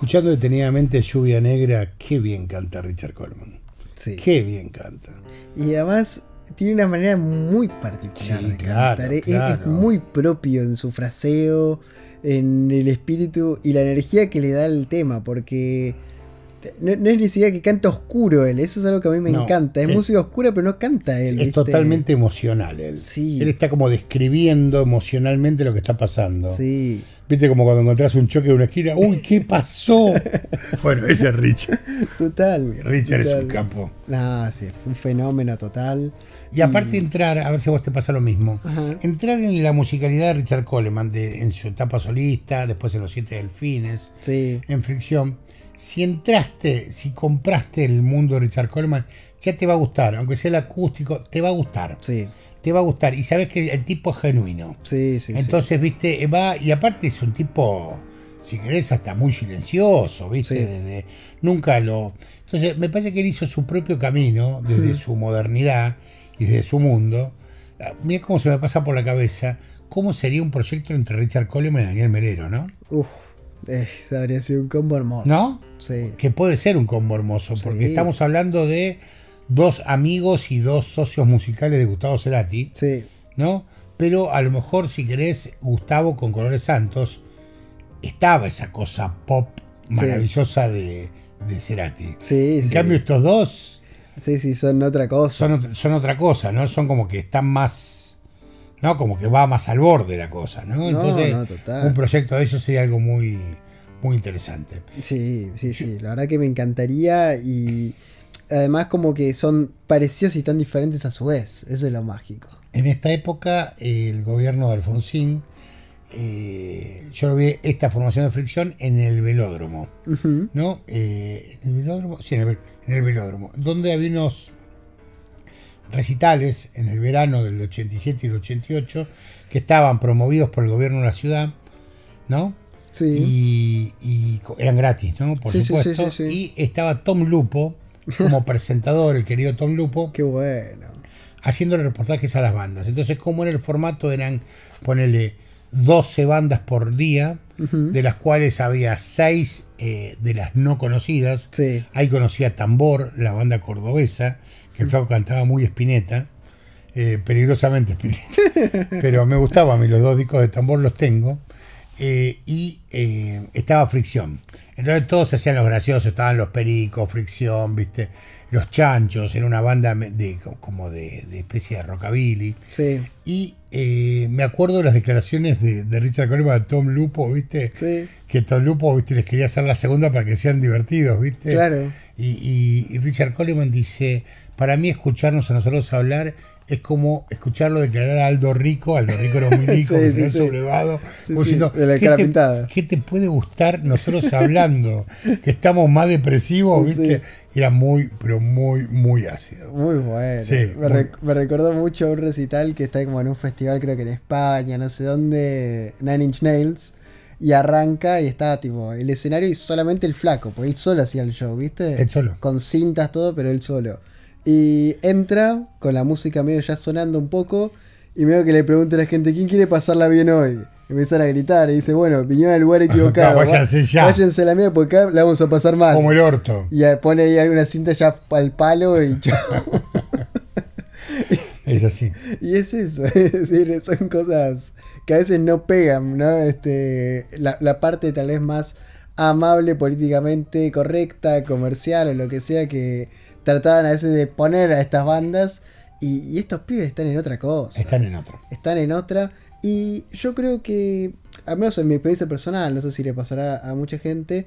Escuchando detenidamente Lluvia Negra, qué bien canta Richard Coleman. Sí. Qué bien canta. Y además tiene una manera muy particular, sí, de cantar. Claro. Es muy propio en su fraseo, en el espíritu y la energía que le da el tema, porque no es ni siquiera que canta oscuro él. Eso es algo que a mí me encanta. Es música oscura, pero no canta él. Es totalmente emocional él. Sí. Él está como describiendo emocionalmente lo que está pasando. Sí. Viste como cuando encontrás un choque de una esquina, ¡uy, qué pasó! Bueno, ese es Richard. Total. Richard total. Es un capo. Ah, sí, un fenómeno total. Y aparte entrar, a ver si a vos te pasa lo mismo, ajá, entrar en la musicalidad de Richard Coleman, en su etapa solista, después en Los Siete Delfines, sí, en Fricción. Si entraste, si compraste el mundo de Richard Coleman, ya te va a gustar, aunque sea el acústico, te va a gustar. Sí. Te va a gustar y sabes que el tipo es genuino. Sí, sí. Entonces, sí, viste, va, y aparte es un tipo, si querés, hasta muy silencioso, viste, sí, desde, nunca lo. Entonces, me parece que él hizo su propio camino desde su modernidad y desde su mundo. Mira cómo se me pasa por la cabeza cómo sería un proyecto entre Richard Coleman y Daniel Melero, ¿no? Uf, habría sido un combo hermoso. ¿No? Sí. Que puede ser un combo hermoso, porque sí, estamos hablando de dos amigos y dos socios musicales de Gustavo Cerati, sí, ¿no? Pero a lo mejor, si querés, Gustavo con Colores Santos, estaba esa cosa pop maravillosa, sí, de Cerati. Sí, en sí, cambio estos dos, sí, sí, son otra cosa. Son otra cosa, ¿no? Son como que están más, ¿no? Como que va más al borde la cosa, ¿no? No, entonces, no, total, un proyecto de ellos sería algo muy, muy interesante. Sí, sí, sí. La verdad que me encantaría. Y además como que son parecidos y tan diferentes a su vez. Eso es lo mágico. En esta época, el gobierno de Alfonsín, yo vi esta formación de Fricción en el velódromo, uh-huh. ¿no? ¿En el velódromo? Sí, en el velódromo, donde había unos recitales en el verano del 87 y el 88 que estaban promovidos por el gobierno de la ciudad, ¿no? Sí. Y eran gratis, ¿no? Por supuesto. Sí, sí. Y estaba Tom Lupo como presentador, el querido Tom Lupo. Qué bueno. Haciéndole reportajes a las bandas. Entonces, como en el formato eran, ponele, 12 bandas por día, uh-huh. de las cuales había 6 de las no conocidas. Sí. Ahí conocía Tambor, la banda cordobesa, que el flaco cantaba muy Spinetta, peligrosamente Spinetta. Pero me gustaba a mí, los dos discos de Tambor los tengo. Estaba Fricción. Entonces todos se hacían los graciosos, estaban los pericos, Fricción, ¿viste? Los chanchos, era una banda como de especie de rockabilly. Sí. Y me acuerdo de las declaraciones de Richard Coleman a Tom Lupo, ¿viste? Sí. Que Tom Lupo, ¿viste? Les quería hacer la segunda para que sean divertidos, ¿viste? Claro. Y Richard Coleman dice: para mí escucharnos a nosotros hablar es como escucharlo declarar a Aldo Rico. Aldo Rico era un milico, sí, que se había sublevado. Sí, diciendo, de la cara pintada. ¿Qué te puede gustar nosotros hablando? Que estamos más depresivos, sí, ¿viste? Sí. Era muy, pero muy, muy ácido. Muy bueno. Sí, me recordó mucho a un recital que está como en un festival, creo que en España, no sé dónde, Nine Inch Nails. Y arranca y está tipo el escenario y solamente el flaco, porque él solo hacía el show, ¿viste? Él solo. Con cintas, todo, pero él solo. Y entra con la música medio ya sonando un poco y medio que le pregunta a la gente: ¿quién quiere pasarla bien hoy? Empiezan a gritar y dice: bueno, vinieron al lugar equivocado. No, váyanse ya. Váyanse a la mía porque acá la vamos a pasar mal. Como el orto. Y pone ahí alguna cinta ya al palo y chao. Es así. Y es eso, es decir, son cosas que a veces no pegan, ¿no? La parte tal vez más amable, políticamente correcta, comercial o lo que sea que trataban a veces de poner a estas bandas, y estos pibes están en otra cosa. Están en otra. Y yo creo que, al menos en mi experiencia personal, no sé si le pasará a mucha gente,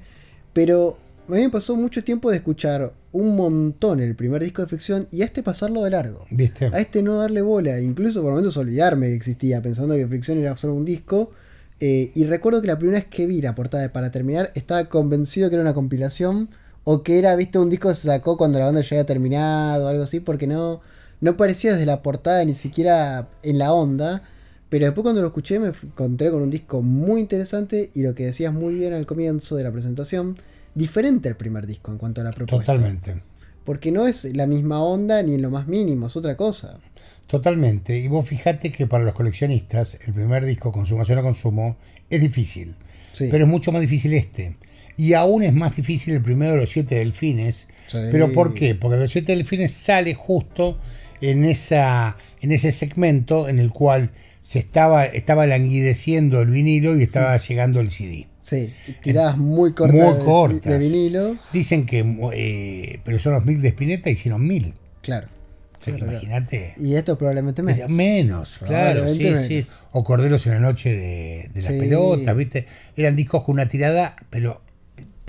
pero a mí me pasó mucho tiempo de escuchar un montón el primer disco de Fricción y a este pasarlo de largo. ¿Viste? A este no darle bola, incluso por momentos olvidarme que existía, pensando que Fricción era solo un disco. Y recuerdo que la primera vez que vi la portada de Para Terminar, estaba convencido que era una compilación. O que era, viste, un disco que se sacó cuando la banda ya había terminado o algo así, porque no parecía desde la portada ni siquiera en la onda. Pero después cuando lo escuché me encontré con un disco muy interesante y lo que decías muy bien al comienzo de la presentación, diferente al primer disco en cuanto a la propuesta. Totalmente. Porque no es la misma onda ni en lo más mínimo, es otra cosa. Totalmente. Y vos fijate que para los coleccionistas el primer disco, Consumación a Consumo, es difícil. Sí. Pero es mucho más difícil este. Y aún es más difícil el primero de Los Siete Delfines. Sí. ¿Pero por qué? Porque Los Siete Delfines sale justo en ese segmento en el cual se estaba languideciendo el vinilo y estaba llegando el CD. Sí, tiradas muy cortas de vinilos. Dicen que pero son los 1000 de Spinetta, hicieron 1000. Claro. O sea, claro, imagínate. Y esto probablemente menos. Menos, claro, sí, menos. Sí. O Corderos en la noche de las pelotas, ¿viste? Eran discos con una tirada, pero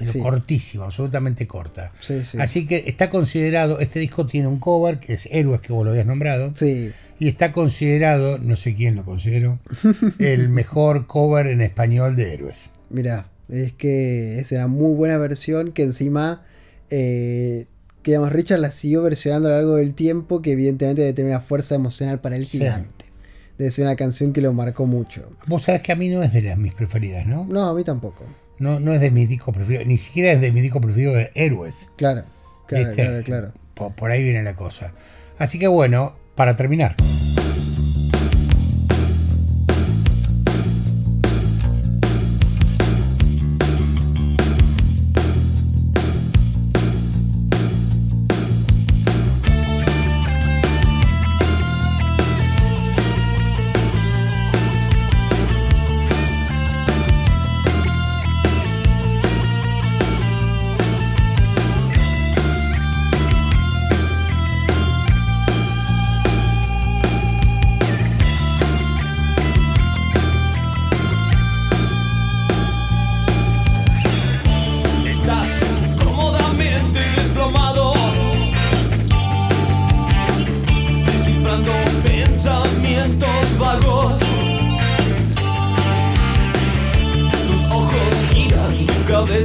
sí, cortísima, absolutamente corta. Sí, sí. Así que está considerado, este disco tiene un cover que es Héroes, que vos lo habías nombrado. Sí. Y está considerado, no sé quién lo consideró, el mejor cover en español de Héroes. Mirá, es que es una muy buena versión que encima, que digamos, Richard la siguió versionando a lo largo del tiempo, que evidentemente debe tener una fuerza emocional para él gigante. Debe ser una canción que lo marcó mucho. Vos sabés que a mí no es de las mis preferidas, ¿no? No, a mí tampoco. No es de mis discos preferidos, ni siquiera es de mi disco preferido de Héroes. Claro, claro, claro. Por ahí viene la cosa. Así que bueno, para terminar.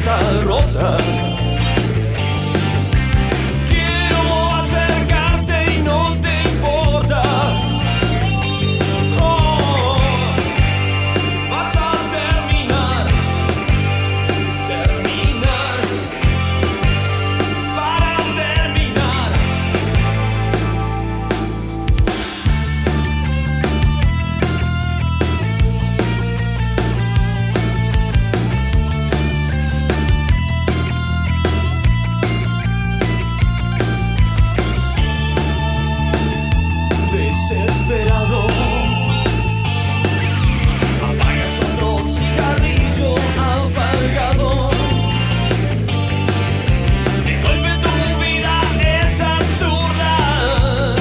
cabeza rota. Quiero acercarte y no te importa. Oh, vas a terminar, para terminar. Desesperado, apagas otro cigarrillo apagado. De golpe tu vida es absurda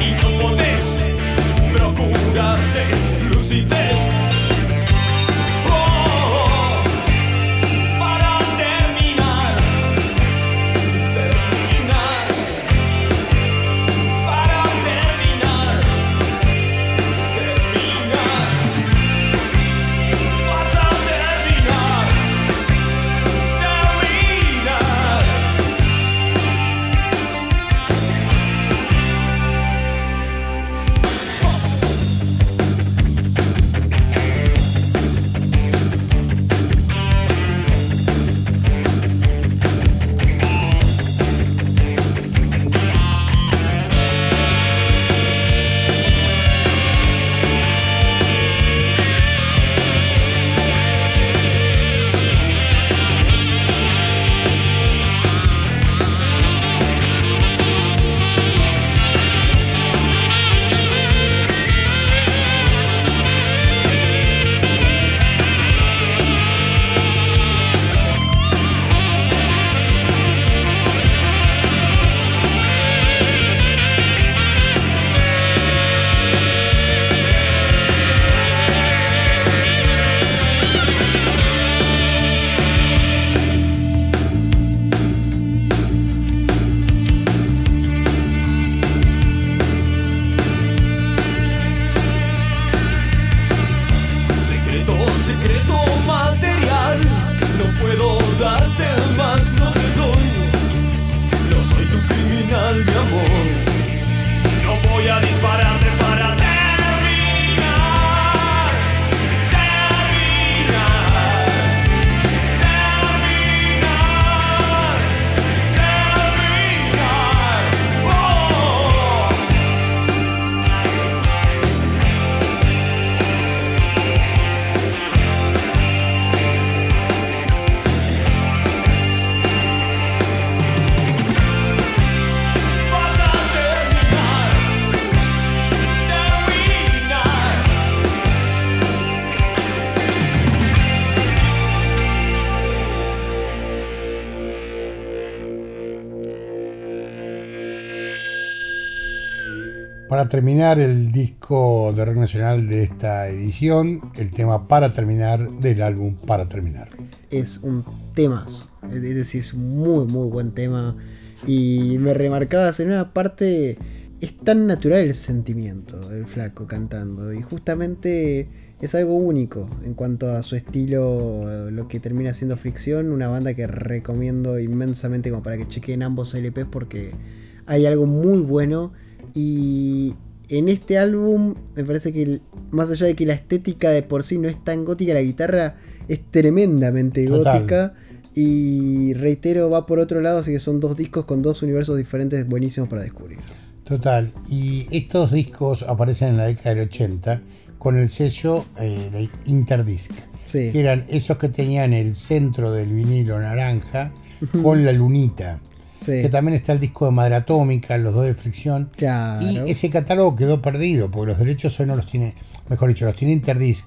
y no podés procurarte lucidez. Para terminar, el disco de rock nacional de esta edición, el tema Para Terminar del álbum Para Terminar. Es un temazo, es decir, es un muy buen tema. Y me remarcabas en una parte, es tan natural el sentimiento del flaco cantando, y justamente es algo único en cuanto a su estilo, lo que termina siendo Fricción, una banda que recomiendo inmensamente como para que chequen ambos LPs, porque hay algo muy bueno. Y en este álbum me parece que, más allá de que la estética de por sí no es tan gótica, la guitarra es tremendamente gótica. Total. Y reitero, va por otro lado, así que son dos discos con dos universos diferentes buenísimos para descubrir. Total, y estos discos aparecen en la década del 80 con el sello Interdisc, sí, que eran esos que tenían el centro del vinilo naranja con la lunita. Sí. Que también está el disco de Madera Atómica, los dos de Fricción. Claro. Y ese catálogo quedó perdido porque los derechos hoy no los tiene, mejor dicho, los tiene Interdisc,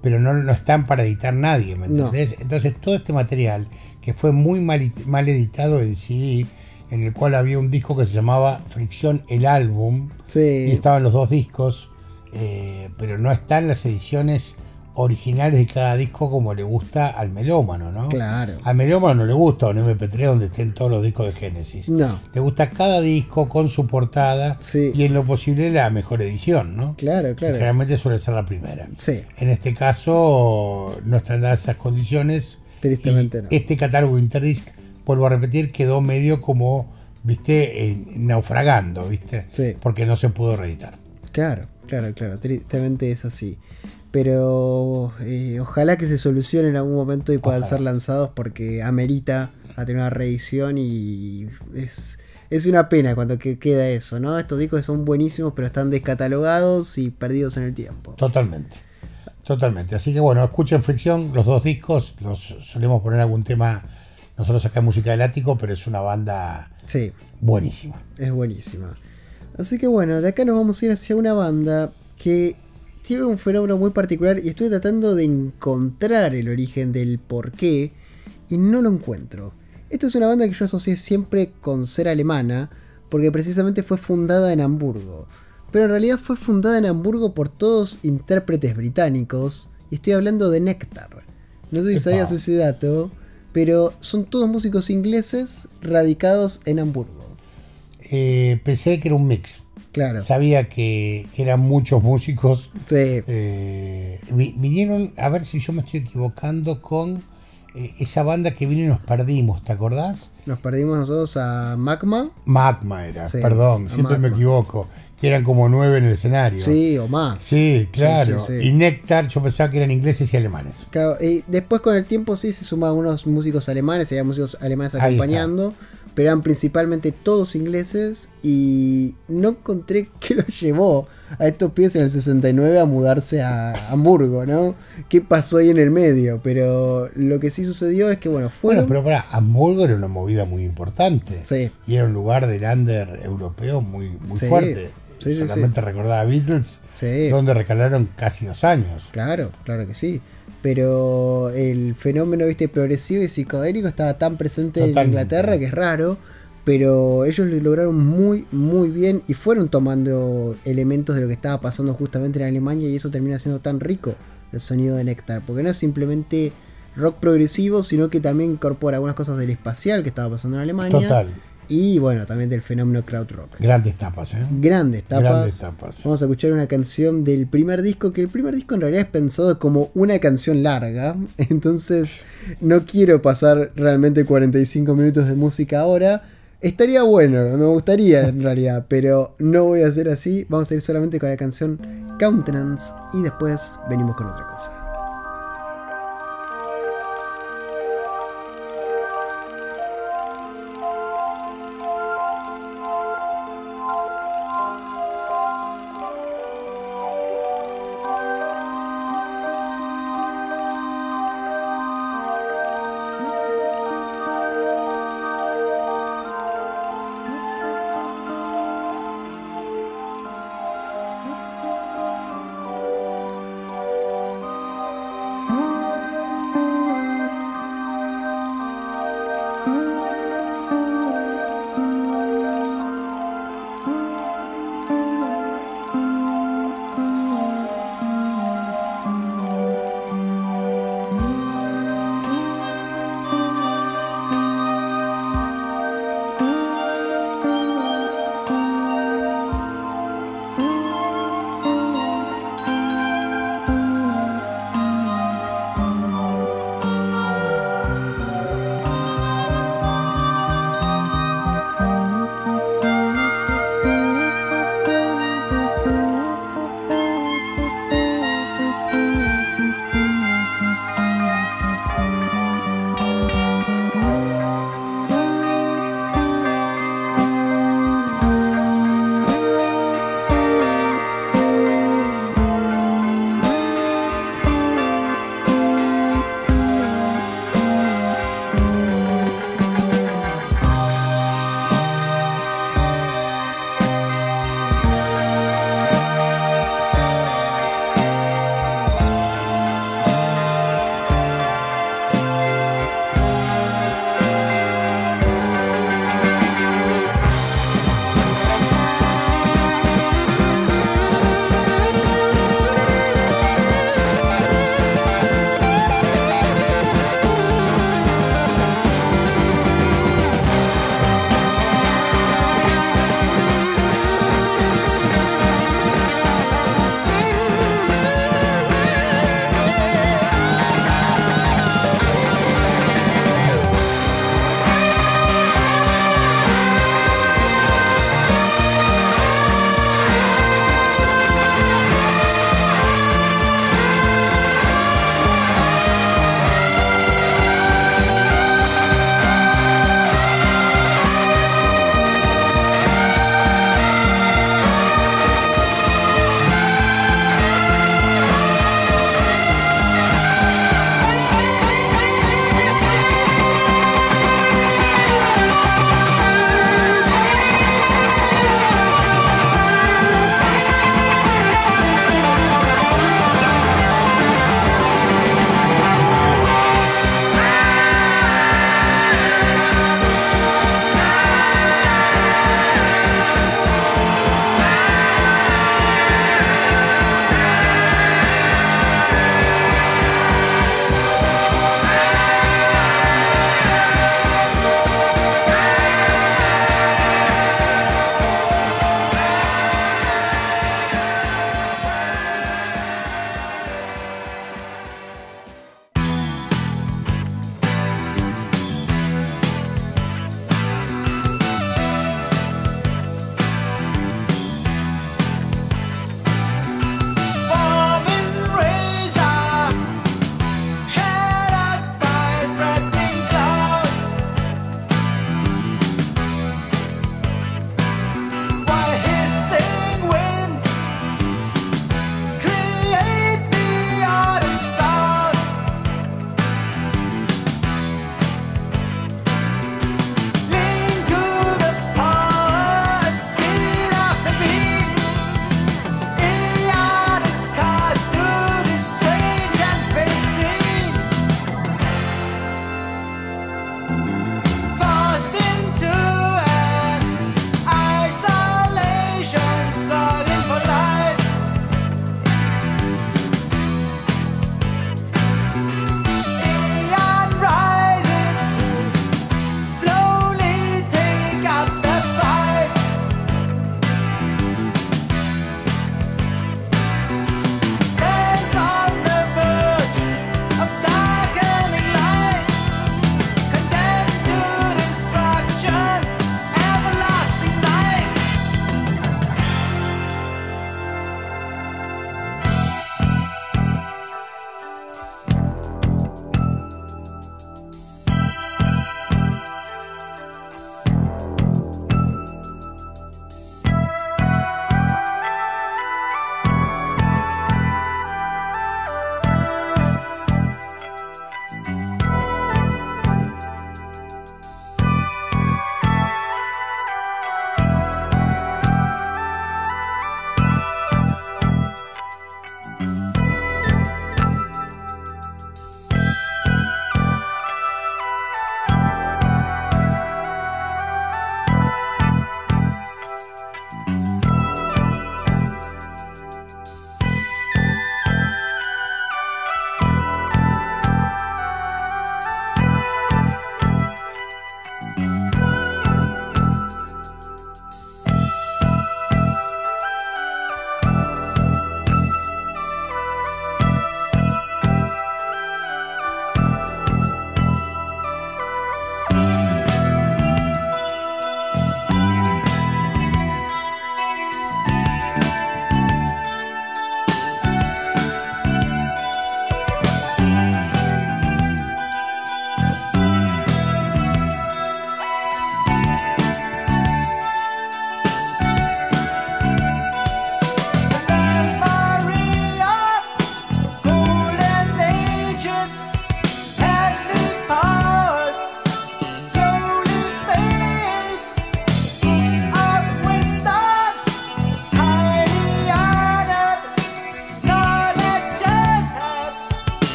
pero no están para editar nadie, ¿me entendés? No. Entonces todo este material que fue muy mal editado en CD, en el cual había un disco que se llamaba Fricción el álbum, sí, y estaban los dos discos, pero no están las ediciones originales de cada disco como le gusta al melómano, ¿no? Claro. Al melómano no le gusta un MP3 donde estén todos los discos de Génesis. No. Le gusta cada disco con su portada, sí, y en lo posible la mejor edición, ¿no? Claro, claro. Generalmente suele ser la primera. Sí. En este caso no están dadas esas condiciones. Tristemente no. Este catálogo Interdisc, vuelvo a repetir, quedó medio como, viste, naufragando, viste, sí, porque no se pudo reeditar. Claro, claro, claro. Tristemente es así. Pero ojalá que se solucione en algún momento y puedan ser lanzados, porque amerita a tener una reedición y es una pena cuando queda eso, ¿no? Estos discos son buenísimos, pero están descatalogados y perdidos en el tiempo. Totalmente, totalmente. Así que bueno, escuchen Fricción, los dos discos, los solemos poner algún tema nosotros acá en Música del Ático, pero es una banda, sí, buenísima. Es buenísima. Así que bueno, de acá nos vamos a ir hacia una banda que tiene un fenómeno muy particular y estoy tratando de encontrar el origen del porqué y no lo encuentro. Esta es una banda que yo asocié siempre con ser alemana, porque precisamente fue fundada en Hamburgo, pero en realidad fue fundada en Hamburgo por todos intérpretes británicos, y estoy hablando de Nectar. No sé si sabías ese dato, pero son todos músicos ingleses radicados en Hamburgo. Pensé que era un mix. Claro. Sabía que eran muchos músicos. Sí. Vinieron, a ver si yo me estoy equivocando, con esa banda que vino y nos perdimos, ¿te acordás? Nos perdimos nosotros a Magma. Magma era, sí, perdón, siempre Magma. Me equivoco. Que eran como 9 en el escenario. Sí, o más. Sí, claro. Sí, sí, sí. Y Nectar, yo pensaba que eran ingleses y alemanes. Claro, y después con el tiempo sí se sumaban unos músicos alemanes, había músicos alemanes acompañando. Pero eran principalmente todos ingleses y no encontré qué los llevó a estos pies en el 69 a mudarse a Hamburgo, ¿no? ¿Qué pasó ahí en el medio? Pero lo que sí sucedió es que, bueno, fueron... Bueno, pero para Hamburgo era una movida muy importante. Sí. Y era un lugar del under europeo muy, muy, sí, fuerte. Sí, solamente, sí, recordaba Beatles, sí, donde recalaron casi 2 años. Claro, claro que sí. Pero el fenómeno, viste, progresivo y psicodélico estaba tan presente, totalmente, en Inglaterra, que es raro, pero ellos lo lograron muy, muy bien y fueron tomando elementos de lo que estaba pasando justamente en Alemania, y eso termina siendo tan rico el sonido de Nectar, porque no es simplemente rock progresivo, sino que también incorpora algunas cosas del espacial que estaba pasando en Alemania. Total. Y bueno, también del fenómeno crowd rock. Grandes tapas, ¿eh? Grandes tapas. Grandes tapas. Vamos a escuchar una canción del primer disco, que el primer disco en realidad es pensado como una canción larga. Entonces no quiero pasar realmente 45 minutos de música ahora. Estaría bueno, me gustaría en realidad, pero no voy a hacer así. Vamos a ir solamente con la canción Countenance y después venimos con otra cosa.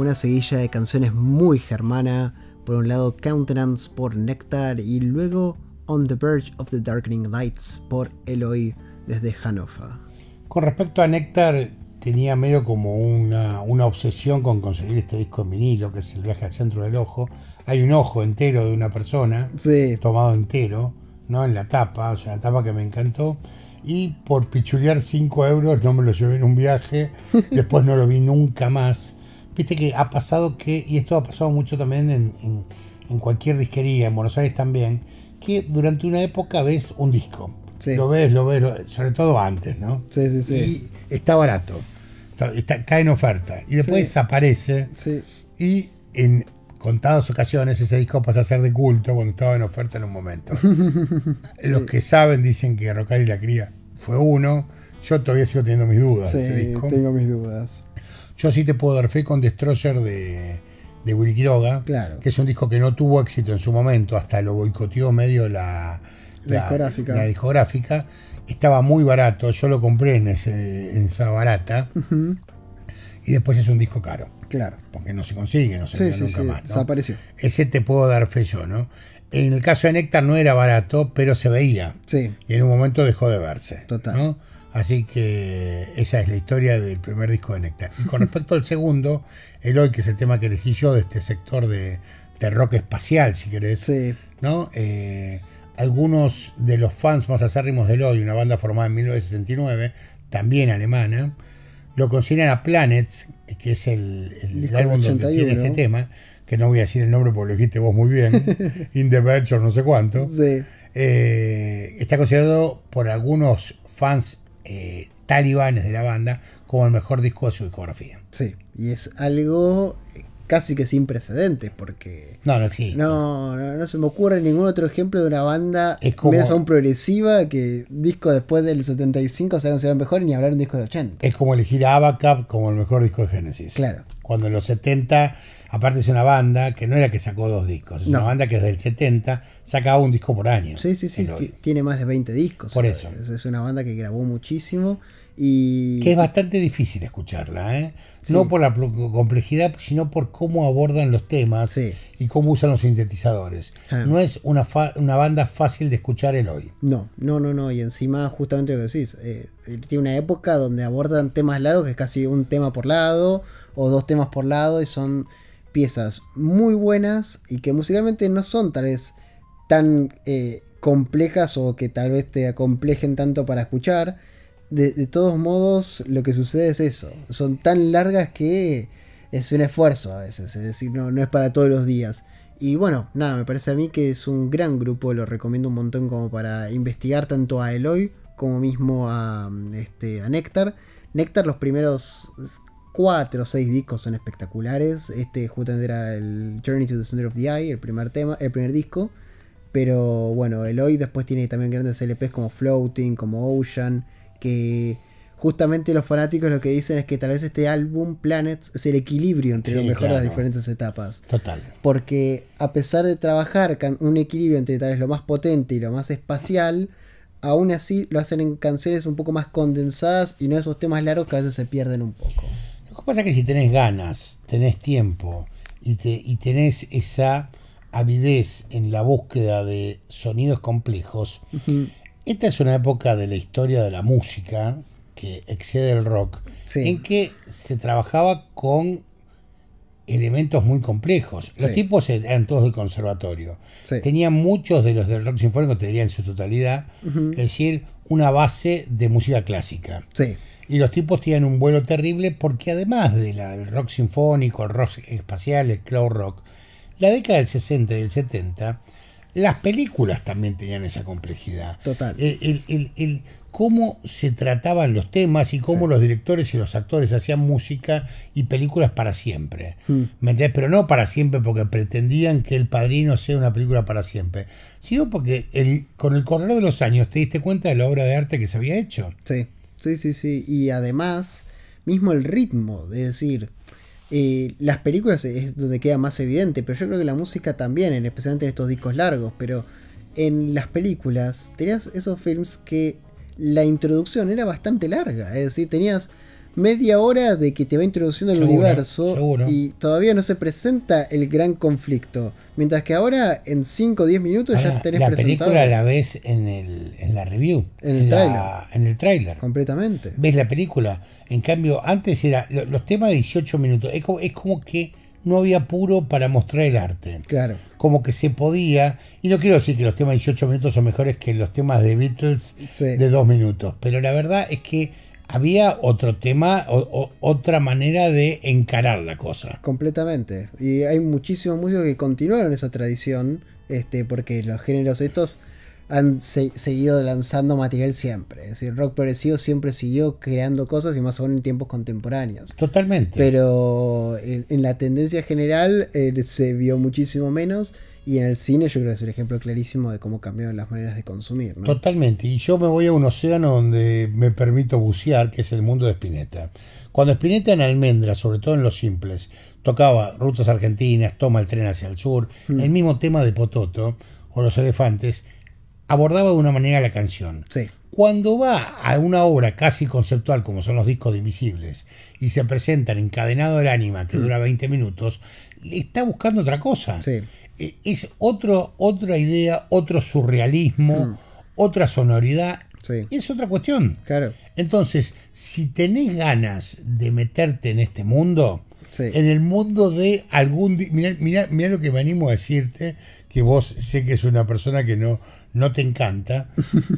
una seguilla de canciones muy germana, por un lado Countenance por Nectar y luego On the Verge of the Darkening Lights por Eloy desde Hannover. Con respecto a Nectar, tenía medio como una obsesión con conseguir este disco en vinilo, que es El viaje al centro del ojo. Hay un ojo entero de una persona, sí, tomado entero, ¿no?, en la tapa, es una tapa que me encantó. Y por pichulear 5 euros no me lo llevé en un viaje, después no lo vi nunca más. Viste que ha pasado que, y esto ha pasado mucho también en cualquier disquería, en Buenos Aires también, que durante una época ves un disco, sí, lo ves, sobre todo antes, ¿no? Sí, sí, sí. Y está barato, cae en oferta, y después, sí, desaparece, sí, y en contadas ocasiones ese disco pasa a ser de culto cuando estaba en oferta en un momento. Sí. Los que saben dicen que Rocar y la Cría fue uno. Yo todavía sigo teniendo mis dudas, sí, ese disco. Tengo mis dudas. Yo sí te puedo dar fe con Destroyer de Willy Quiroga, claro, que es un disco que no tuvo éxito en su momento, hasta lo boicoteó medio la discográfica. Estaba muy barato, yo lo compré en esa barata, uh-huh, y después es un disco caro. Claro, porque no se consigue, no se vende, sí, nunca, sí, más, ¿no? Desapareció. Ese te puedo dar fe yo, ¿no? En el caso de Néctar no era barato, pero se veía. Sí. Y en un momento dejó de verse. Total. ¿No? Así que esa es la historia del primer disco de Néctar. Y con respecto al segundo, el Hoy, que es el tema que elegí yo de este sector de rock espacial, si querés, sí, ¿no? Algunos de los fans más acérrimos del Hoy, una banda formada en 1969, también alemana, lo consideran a Planets, que es el álbum donde tiene este tema, que no voy a decir el nombre porque lo dijiste vos muy bien, In the Verge o no sé cuánto, sí, está considerado por algunos fans talibanes de la banda como el mejor disco de su discografía. Sí, y es algo casi que sin precedentes, porque no existe. No se me ocurre ningún otro ejemplo de una banda, menos aún progresiva, que discos después del 75 se consideran mejor, ni hablar un disco de 80. Es como elegir a Abacab como el mejor disco de Génesis. Claro. Cuando en los 70, aparte es una banda que no era que sacó 2 discos, es una banda que desde el 70 sacaba un disco por año. Sí, sí, sí, tiene más de 20 discos. Por eso. Es una banda que grabó muchísimo. Y que es bastante difícil escucharla, ¿eh? Sí. No por la complejidad, sino por cómo abordan los temas, sí, y cómo usan los sintetizadores. Ah. No es una banda fácil de escuchar el Hoy. No. Y encima, justamente lo que decís, tiene una época donde abordan temas largos, que es casi un tema por lado o 2 temas por lado, y son piezas muy buenas y que musicalmente no son tal vez tan complejas, o que tal vez te acomplejen tanto para escuchar. De todos modos, lo que sucede es eso. Son tan largas que es un esfuerzo a veces. Es decir, no es para todos los días. Y bueno, nada, me parece a mí que es un gran grupo. Lo recomiendo un montón como para investigar tanto a Eloy como mismo a Néctar. Néctar, los primeros 4 o 6 discos son espectaculares. Este justamente era el Journey to the Center of the Eye, el primer disco. Pero bueno, Eloy después tiene también grandes LPs como Floating, como Ocean, que justamente los fanáticos lo que dicen es que tal vez este álbum Planets es el equilibrio entre, sí, lo mejor de, claro, las diferentes etapas. Total. Porque a pesar de trabajar un equilibrio entre tal vez lo más potente y lo más espacial, aún así lo hacen en canciones un poco más condensadas y no esos temas largos que a veces se pierden un poco. Lo que pasa es que si tenés ganas, tenés tiempo y tenés esa avidez en la búsqueda de sonidos complejos, uh-huh, esta es una época de la historia de la música que excede el rock, sí, en que se trabajaba con elementos muy complejos. Los, sí, tipos eran todos del conservatorio. Sí. Tenían muchos de los del rock sinfónico, te diría en su totalidad, uh-huh, es decir, una base de música clásica. Sí. Y los tipos tenían un vuelo terrible porque además del rock sinfónico, el rock espacial, el cloud rock, la década del 60 y del 70... las películas también tenían esa complejidad. Total. El cómo se trataban los temas y cómo, sí, los directores y los actores hacían música y películas para siempre. Mm. ¿Me entendés? Pero no para siempre porque pretendían que El Padrino sea una película para siempre, sino porque con el correr de los años te diste cuenta de la obra de arte que se había hecho. Sí, sí, sí, sí. Y además, mismo el ritmo, es decir, las películas es donde queda más evidente, pero yo creo que la música también, especialmente en estos discos largos, pero en las películas tenías esos films que la introducción era bastante larga, es decir, tenías media hora de que te va introduciendo al universo, seguro. Y todavía no se presenta el gran conflicto. Mientras que ahora, en 5 o 10 minutos, ahora, ya tenés presentado. La película la ves en la review. En el tráiler. Completamente. Ves la película. En cambio, antes era los temas de 18 minutos. Es como que no había apuro para mostrar el arte. Claro. Como que se podía. Y no quiero decir que los temas de 18 minutos son mejores que los temas de Beatles de 2 minutos. Pero la verdad es que había otro tema, otra manera de encarar la cosa. Completamente. Y hay muchísimos músicos que continuaron esa tradición, porque los géneros estos han seguido lanzando material siempre. Es decir, rock progresivo siempre siguió creando cosas, y más aún en tiempos contemporáneos. Totalmente. Pero en la tendencia general se vio muchísimo menos. Y en el cine yo creo que es el ejemplo clarísimo de cómo cambiaron las maneras de consumir, ¿no? Totalmente. Y yo me voy a un océano donde me permito bucear, que es el mundo de Spinetta. Cuando Spinetta en Almendra, sobre todo en Los Simples, tocaba Rutas Argentinas, Toma el tren hacia el sur, el mismo tema de Pototo o Los Elefantes, abordaba de una manera la canción. Sí. Cuando va a una obra casi conceptual, como son los discos de Invisibles, y se presentan Encadenado del Ánima, que dura 20 minutos, está buscando otra cosa. Sí. Es otra idea, otro surrealismo, otra sonoridad. Sí. Es otra cuestión. Claro. Entonces, si tenés ganas de meterte en este mundo, en el mundo de algún... Mirá lo que me animo a decirte, que vos sé que es una persona que no te encanta,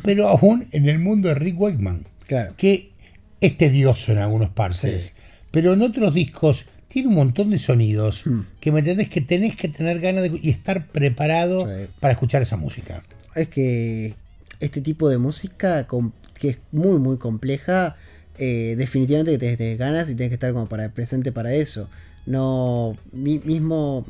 pero aún en el mundo de Rick Wakeman, claro, que es tedioso en algunos partes, pero en otros discos tiene un montón de sonidos que me entendés que tenés que tener ganas de, y estar preparado para escuchar esa música. Es que este tipo de música, que es muy muy compleja, definitivamente que tenés que tener ganas y tenés que estar como para presente para eso. No mismo...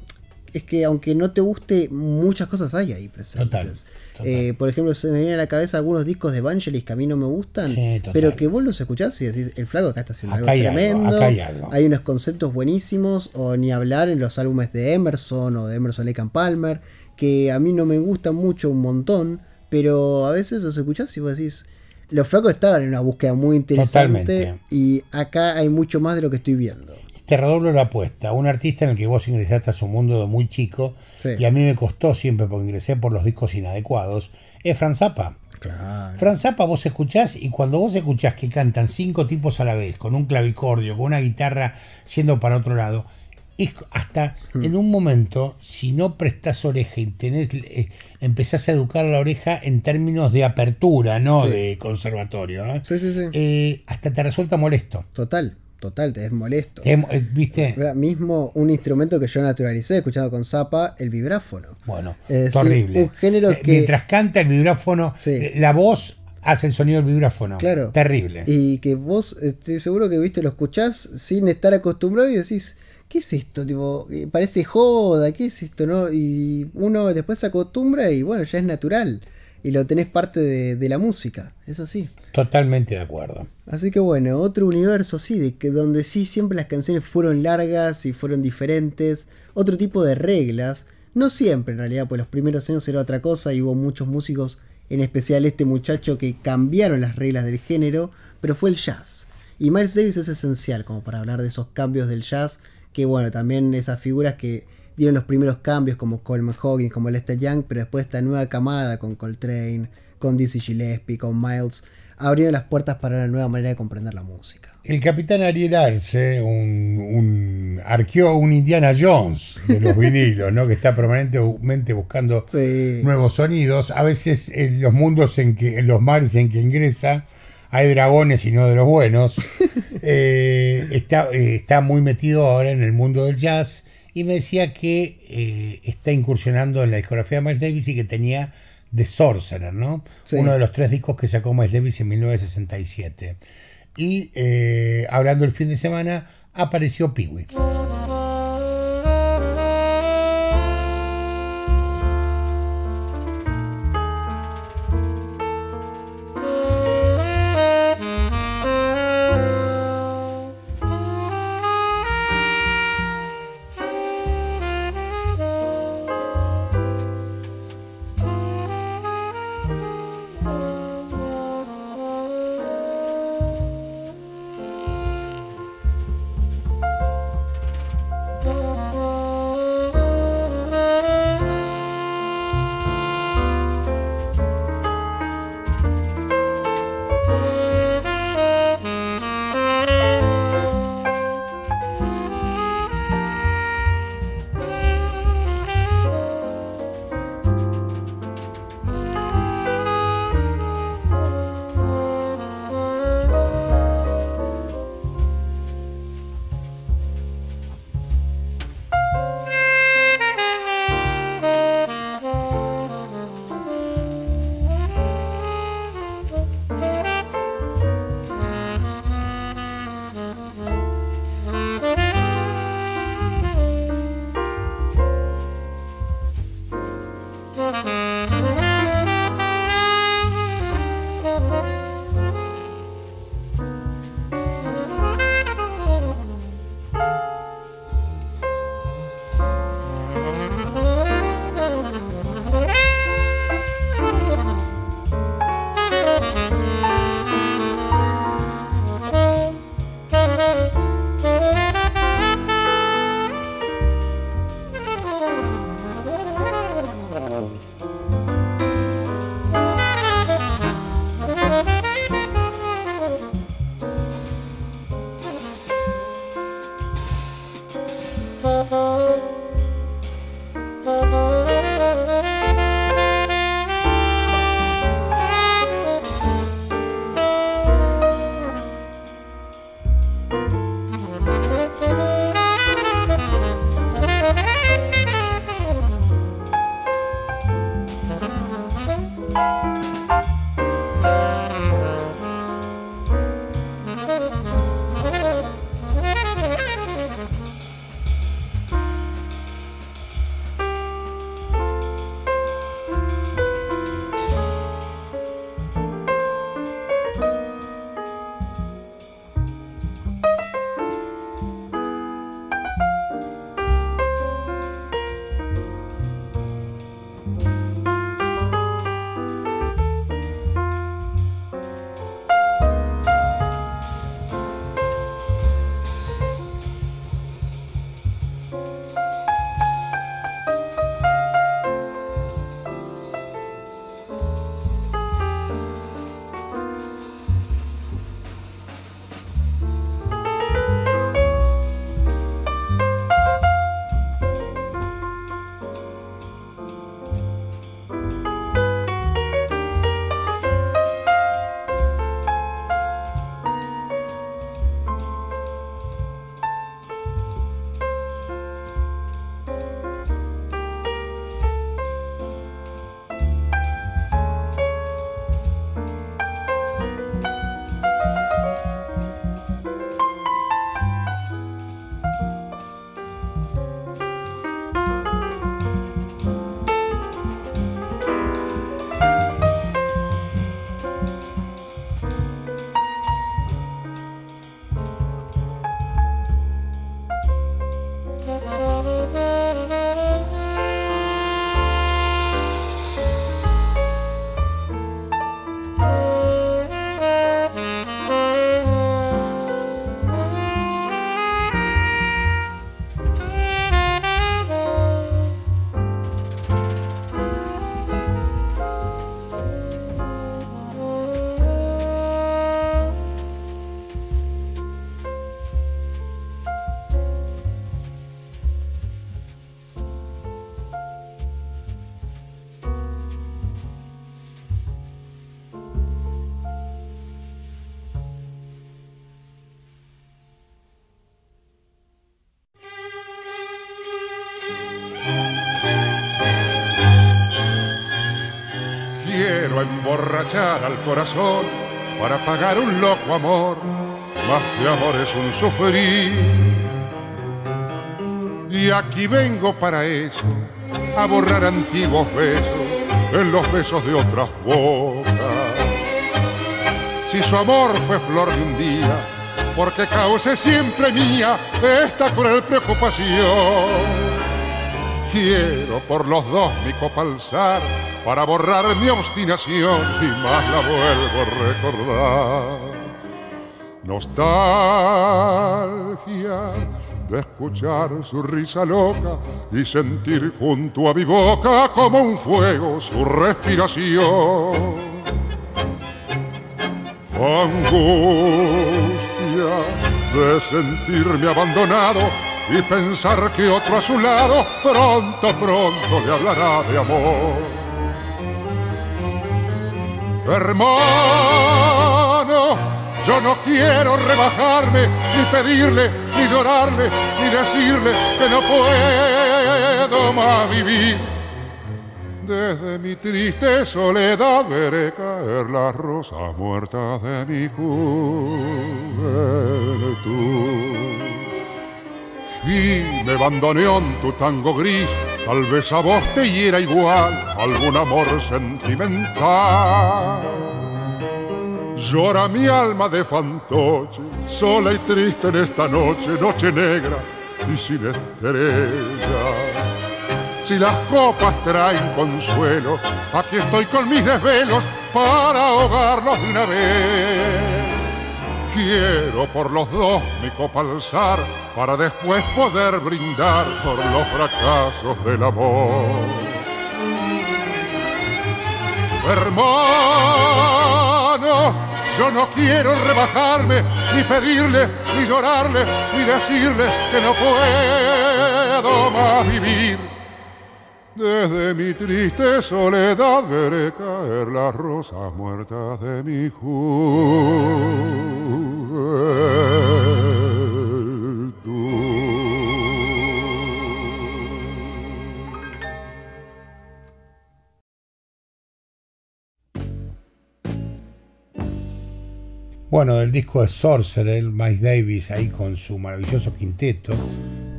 Es que aunque no te guste, muchas cosas hay ahí presentes. Total. Por ejemplo, se me vienen a la cabeza algunos discos de Vangelis que a mí no me gustan, pero que vos los escuchás y decís, el flaco acá está haciendo acá algo tremendo, algo, acá hay unos conceptos buenísimos, o ni hablar en los álbumes de Emerson o de Emerson, Lake and Palmer, que a mí no me gustan mucho un montón, pero a veces los escuchás y vos decís, los flacos estaban en una búsqueda muy interesante. Totalmente. Y acá hay mucho más de lo que estoy viendo. Te redoblo la apuesta. Un artista en el que vos ingresaste a su mundo de muy chico, y a mí me costó siempre porque ingresé por los discos inadecuados, es Franz Zappa. Claro. Franz Zappa vos escuchás, y cuando vos escuchás que cantan 5 tipos a la vez, con un clavicordio, con una guitarra yendo para otro lado, es hasta en un momento, si no prestás oreja y empezás a educar la oreja en términos de apertura, no de conservatorio, ¿eh? Hasta te resulta molesto. Total, te es molesto. ¿Viste? Mismo un instrumento que yo naturalicé, escuchando con Zappa, el vibráfono. Bueno, es horrible. Un género que... Mientras canta el vibráfono, la voz hace el sonido del vibráfono. Claro. Terrible. Y que vos, estoy seguro que lo escuchás sin estar acostumbrado y decís, ¿qué es esto? Tipo, parece joda, ¿qué es esto? ¿No? Y uno después se acostumbra y bueno, ya es natural. Y lo tenés parte de la música. Es así. Totalmente de acuerdo. Así que bueno, otro universo donde siempre las canciones fueron largas y fueron diferentes. Otro tipo de reglas. No siempre en realidad, pues los primeros años era otra cosa y hubo muchos músicos, en especial este muchacho, que cambiaron las reglas del género, pero fue el jazz. Y Miles Davis es esencial como para hablar de esos cambios del jazz, que bueno, también esas figuras que dieron los primeros cambios, como Coleman Hawkins, como Lester Young, pero después esta nueva camada con Coltrane, con Dizzy Gillespie, con Miles, abrieron las puertas para una nueva manera de comprender la música. El capitán Ariel Arce, un Indiana Jones de los vinilos, ¿no? Que está permanentemente buscando nuevos sonidos. A veces en los mundos, en los mares en que ingresa, hay dragones y no de los buenos. Está muy metido ahora en el mundo del jazz. Y me decía que está incursionando en la discografía de Miles Davis y que tenía The Sorcerer, ¿no? Sí. Uno de los 3 discos que sacó Miles Davis en 1967. Y hablando el fin de semana, apareció Pee Wee. Emborrachar al corazón para pagar un loco amor, más que amor es un sufrir. Y aquí vengo para eso, a borrar antiguos besos en los besos de otras bocas. Si su amor fue flor de un día, porque cause siempre mía esta cruel preocupación. Quiero por los dos mi copa alzar para borrar mi obstinación y más la vuelvo a recordar. Nostalgia de escuchar su risa loca y sentir junto a mi boca como un fuego su respiración. Angustia de sentirme abandonado y pensar que otro a su lado pronto le hablará de amor. Hermano, yo no quiero rebajarme, ni pedirle, ni llorarle, ni decirle que no puedo más vivir. Desde mi triste soledad veré caer las rosas muertas de mi juventud. Y me bandoneón tu tango gris, tal vez a vos te hiera igual algún amor sentimental. Llora mi alma de fantoche, sola y triste en esta noche, noche negra y sin estrellas. si las copas traen consuelo, aquí estoy con mis desvelos para ahogarlos de una vez. Quiero por los dos mi copa alzar, para después poder brindar por los fracasos del amor. Hermano, yo no quiero rebajarme, ni pedirle, ni llorarle, ni decirle que no puedo más vivir. Desde mi triste soledad veré caer las rosas muertas de mi juventud. Bueno, del disco de Sorcerer, Miles Davis ahí con su maravilloso quinteto,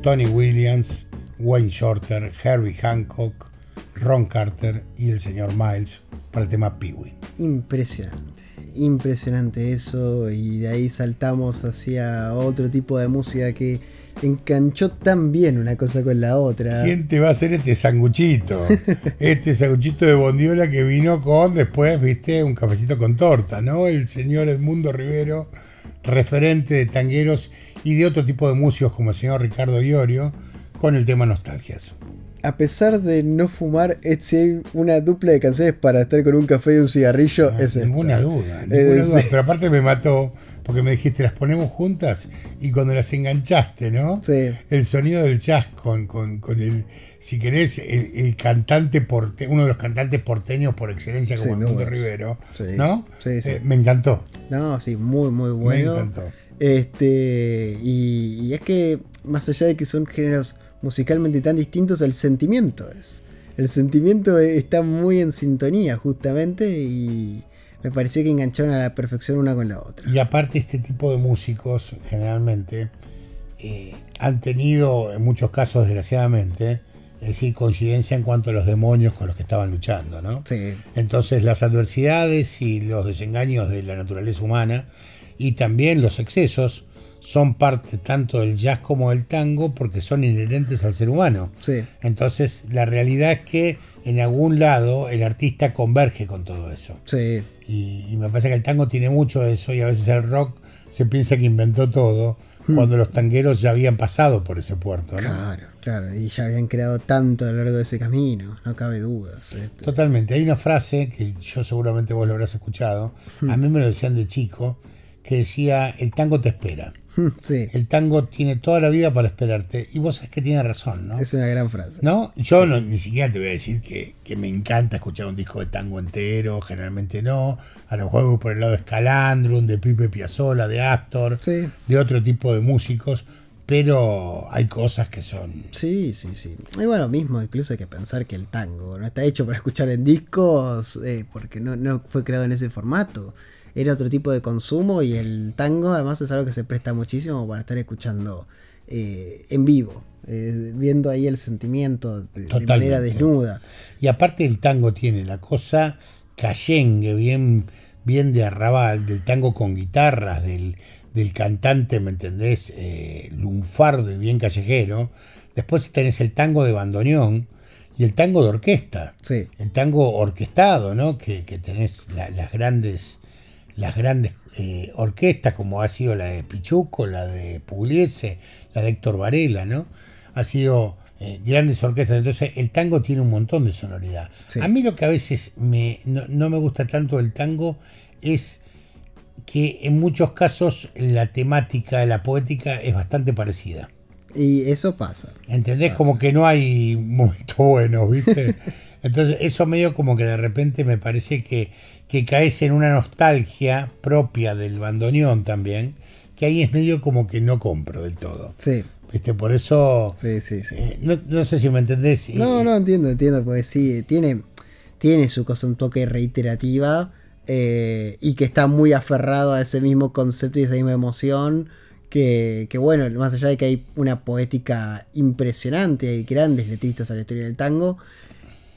Tony Williams, Wayne Shorter, Herbie Hancock, Ron Carter y el señor Miles para el tema Pee-wee. Impresionante, impresionante eso, y de ahí saltamos hacia otro tipo de música que enganchó tan bien una cosa con la otra. ¿Quién te va a hacer este sanguchito? Este sanguchito de bondiola que vino con, después, viste, un cafecito con torta, ¿no? El señor Edmundo Rivero, referente de tangueros y de otro tipo de músicos como el señor Ricardo Iorio, con el tema Nostalgias. A pesar de no fumar, si hay una dupla de canciones para estar con un café y un cigarrillo, no, es ninguna esta. Ninguna duda. Sí. Pero aparte me mató, porque me dijiste, las ponemos juntas, y cuando las enganchaste, ¿no? Sí. El sonido del jazz con el, si querés, el cantante porteño, uno de los cantantes porteños por excelencia, como sí, el Mundo Rivero, sí, ¿no? Sí, sí. Me encantó. No, sí, muy, muy bueno. Me encantó. Y es que, más allá de que son géneros musicalmente tan distintos, el sentimiento es. El sentimiento está muy en sintonía, justamente, y me pareció que engancharon a la perfección una con la otra. Y aparte, este tipo de músicos, generalmente, han tenido, en muchos casos, desgraciadamente, es decir, coincidencia en cuanto a los demonios con los que estaban luchando, ¿no? Sí. Entonces, las adversidades y los desengaños de la naturaleza humana, y también los excesos, son parte tanto del jazz como del tango, porque son inherentes al ser humano. Sí. Entonces la realidad es que en algún lado el artista converge con todo eso. Sí. Y me parece que el tango tiene mucho de eso, y a veces el rock se piensa que inventó todo, cuando los tangueros ya habían pasado por ese puerto, ¿no? Claro, claro, y ya habían creado tanto a lo largo de ese camino, no cabe dudas. Totalmente. Hay una frase que yo seguramente vos lo habrás escuchado, a mí me lo decían de chico, que decía: el tango te espera. Sí. El tango tiene toda la vida para esperarte. Y vos sabés que tiene razón, ¿no? Es una gran frase, ¿no? Yo no, ni siquiera te voy a decir que me encanta escuchar un disco de tango entero. Generalmente no. A lo mejor voy por el lado de Scalandrum, de Pipe Piazzolla, de Astor, sí, de otro tipo de músicos. Pero hay cosas que son... Sí, sí, sí. Y bueno, mismo incluso hay que pensar que el tango no está hecho para escuchar en discos, porque no fue creado en ese formato. Era otro tipo de consumo, y el tango además es algo que se presta muchísimo para estar escuchando en vivo, viendo ahí el sentimiento de manera desnuda. Y aparte el tango tiene la cosa cayengue, bien de arrabal, del tango con guitarras, del cantante, ¿me entendés? Lunfardo y bien callejero. Después tenés el tango de bandoneón, y el tango de orquesta. Sí. El tango orquestado, ¿no? Que tenés las grandes orquestas, como ha sido la de Pichuco, la de Pugliese, la de Héctor Varela, ¿no? Ha sido grandes orquestas. Entonces el tango tiene un montón de sonoridad. Sí. A mí lo que a veces no me gusta tanto del tango es que en muchos casos la temática, la poética es bastante parecida. Y eso pasa. ¿Entendés? Pasa. Como que no hay momentos buenos, ¿viste? Entonces eso medio como que de repente me parece que caes en una nostalgia propia del bandoneón también, que ahí es medio como que no compro del todo. Sí. ¿Viste? Por eso... Sí, sí, sí. No sé si me entendés. No, entiendo, porque sí, tiene su cosa un toque reiterativa, y que está muy aferrado a ese mismo concepto y esa misma emoción, que bueno, más allá de que hay una poética impresionante, hay grandes letristas a la historia del tango,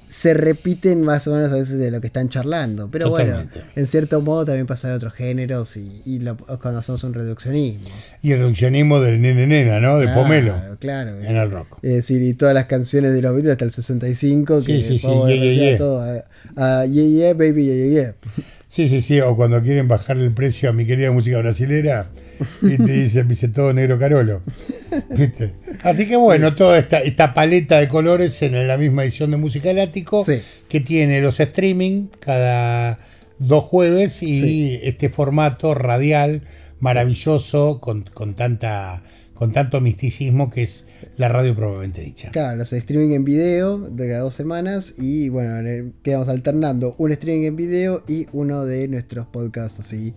se repiten más o menos a veces de lo que están charlando. Pero totalmente. Bueno, en cierto modo también pasa de otros géneros y cuando hacemos un reduccionismo. Y el reduccionismo del nene nena, ¿no? De Pomelo. Claro. En el rock. Es decir, y todas las canciones de los Beatles hasta el 65. Sí, que sí. Baby, yeah. Sí. O cuando quieren bajarle el precio a mi querida música brasilera y te dice todo negro Carolo. ¿Viste? Así que bueno, toda esta paleta de colores en la misma edición de Música del Ático, que tiene los streaming cada 2 jueves y este formato radial maravilloso con tanto misticismo que es la radio propiamente dicha. Claro, los streaming en video de cada 2 semanas y bueno, quedamos alternando un streaming en video y uno de nuestros podcasts así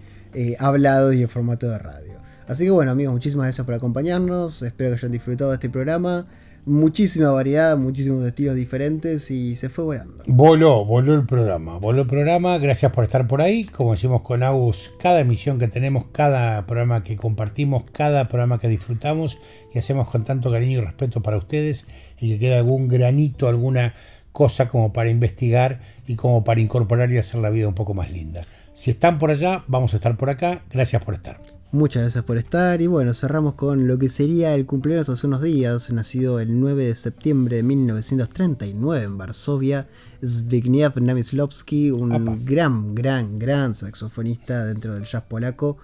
hablados y en formato de radio. Así que bueno, amigos, muchísimas gracias por acompañarnos. Espero que hayan disfrutado de este programa. Muchísima variedad, muchísimos estilos diferentes y se fue volando. Voló el programa. Gracias por estar por ahí. Como decimos con Agus, cada emisión que tenemos, cada programa que compartimos, cada programa que disfrutamos y hacemos con tanto cariño y respeto para ustedes, y que quede algún granito, alguna cosa como para investigar y como para incorporar y hacer la vida un poco más linda. Si están por allá, vamos a estar por acá. Gracias por estar. Muchas gracias por estar y bueno, cerramos con lo que sería el cumpleaños hace unos días, nacido el 9 de septiembre de 1939 en Varsovia, Zbigniew Namysłowski, un gran saxofonista dentro del jazz polaco,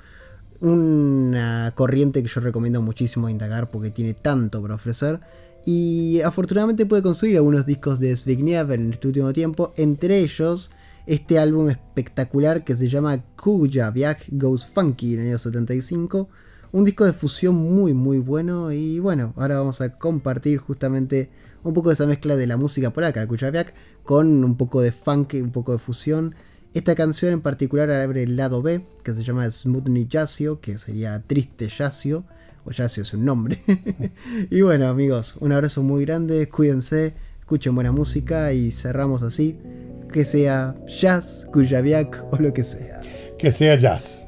una corriente que yo recomiendo muchísimo indagar porque tiene tanto para ofrecer. Y afortunadamente pude conseguir algunos discos de Zbigniew en este último tiempo, entre ellos este álbum espectacular que se llama Kuja Viaje Goes Funky en el año 75. Un disco de fusión muy bueno. Y bueno, ahora vamos a compartir justamente un poco de esa mezcla de la música polaca, el Kuja Viaje, con un poco de funk, un poco de fusión. Esta canción en particular abre el lado B, que se llama Smutny Jazzio, que sería Triste Jazzio, o Jazzio es un nombre. Y bueno, amigos, un abrazo muy grande, cuídense, escuchen buena música y cerramos así. Que sea jazz, kujawiak o lo que sea. Que sea jazz.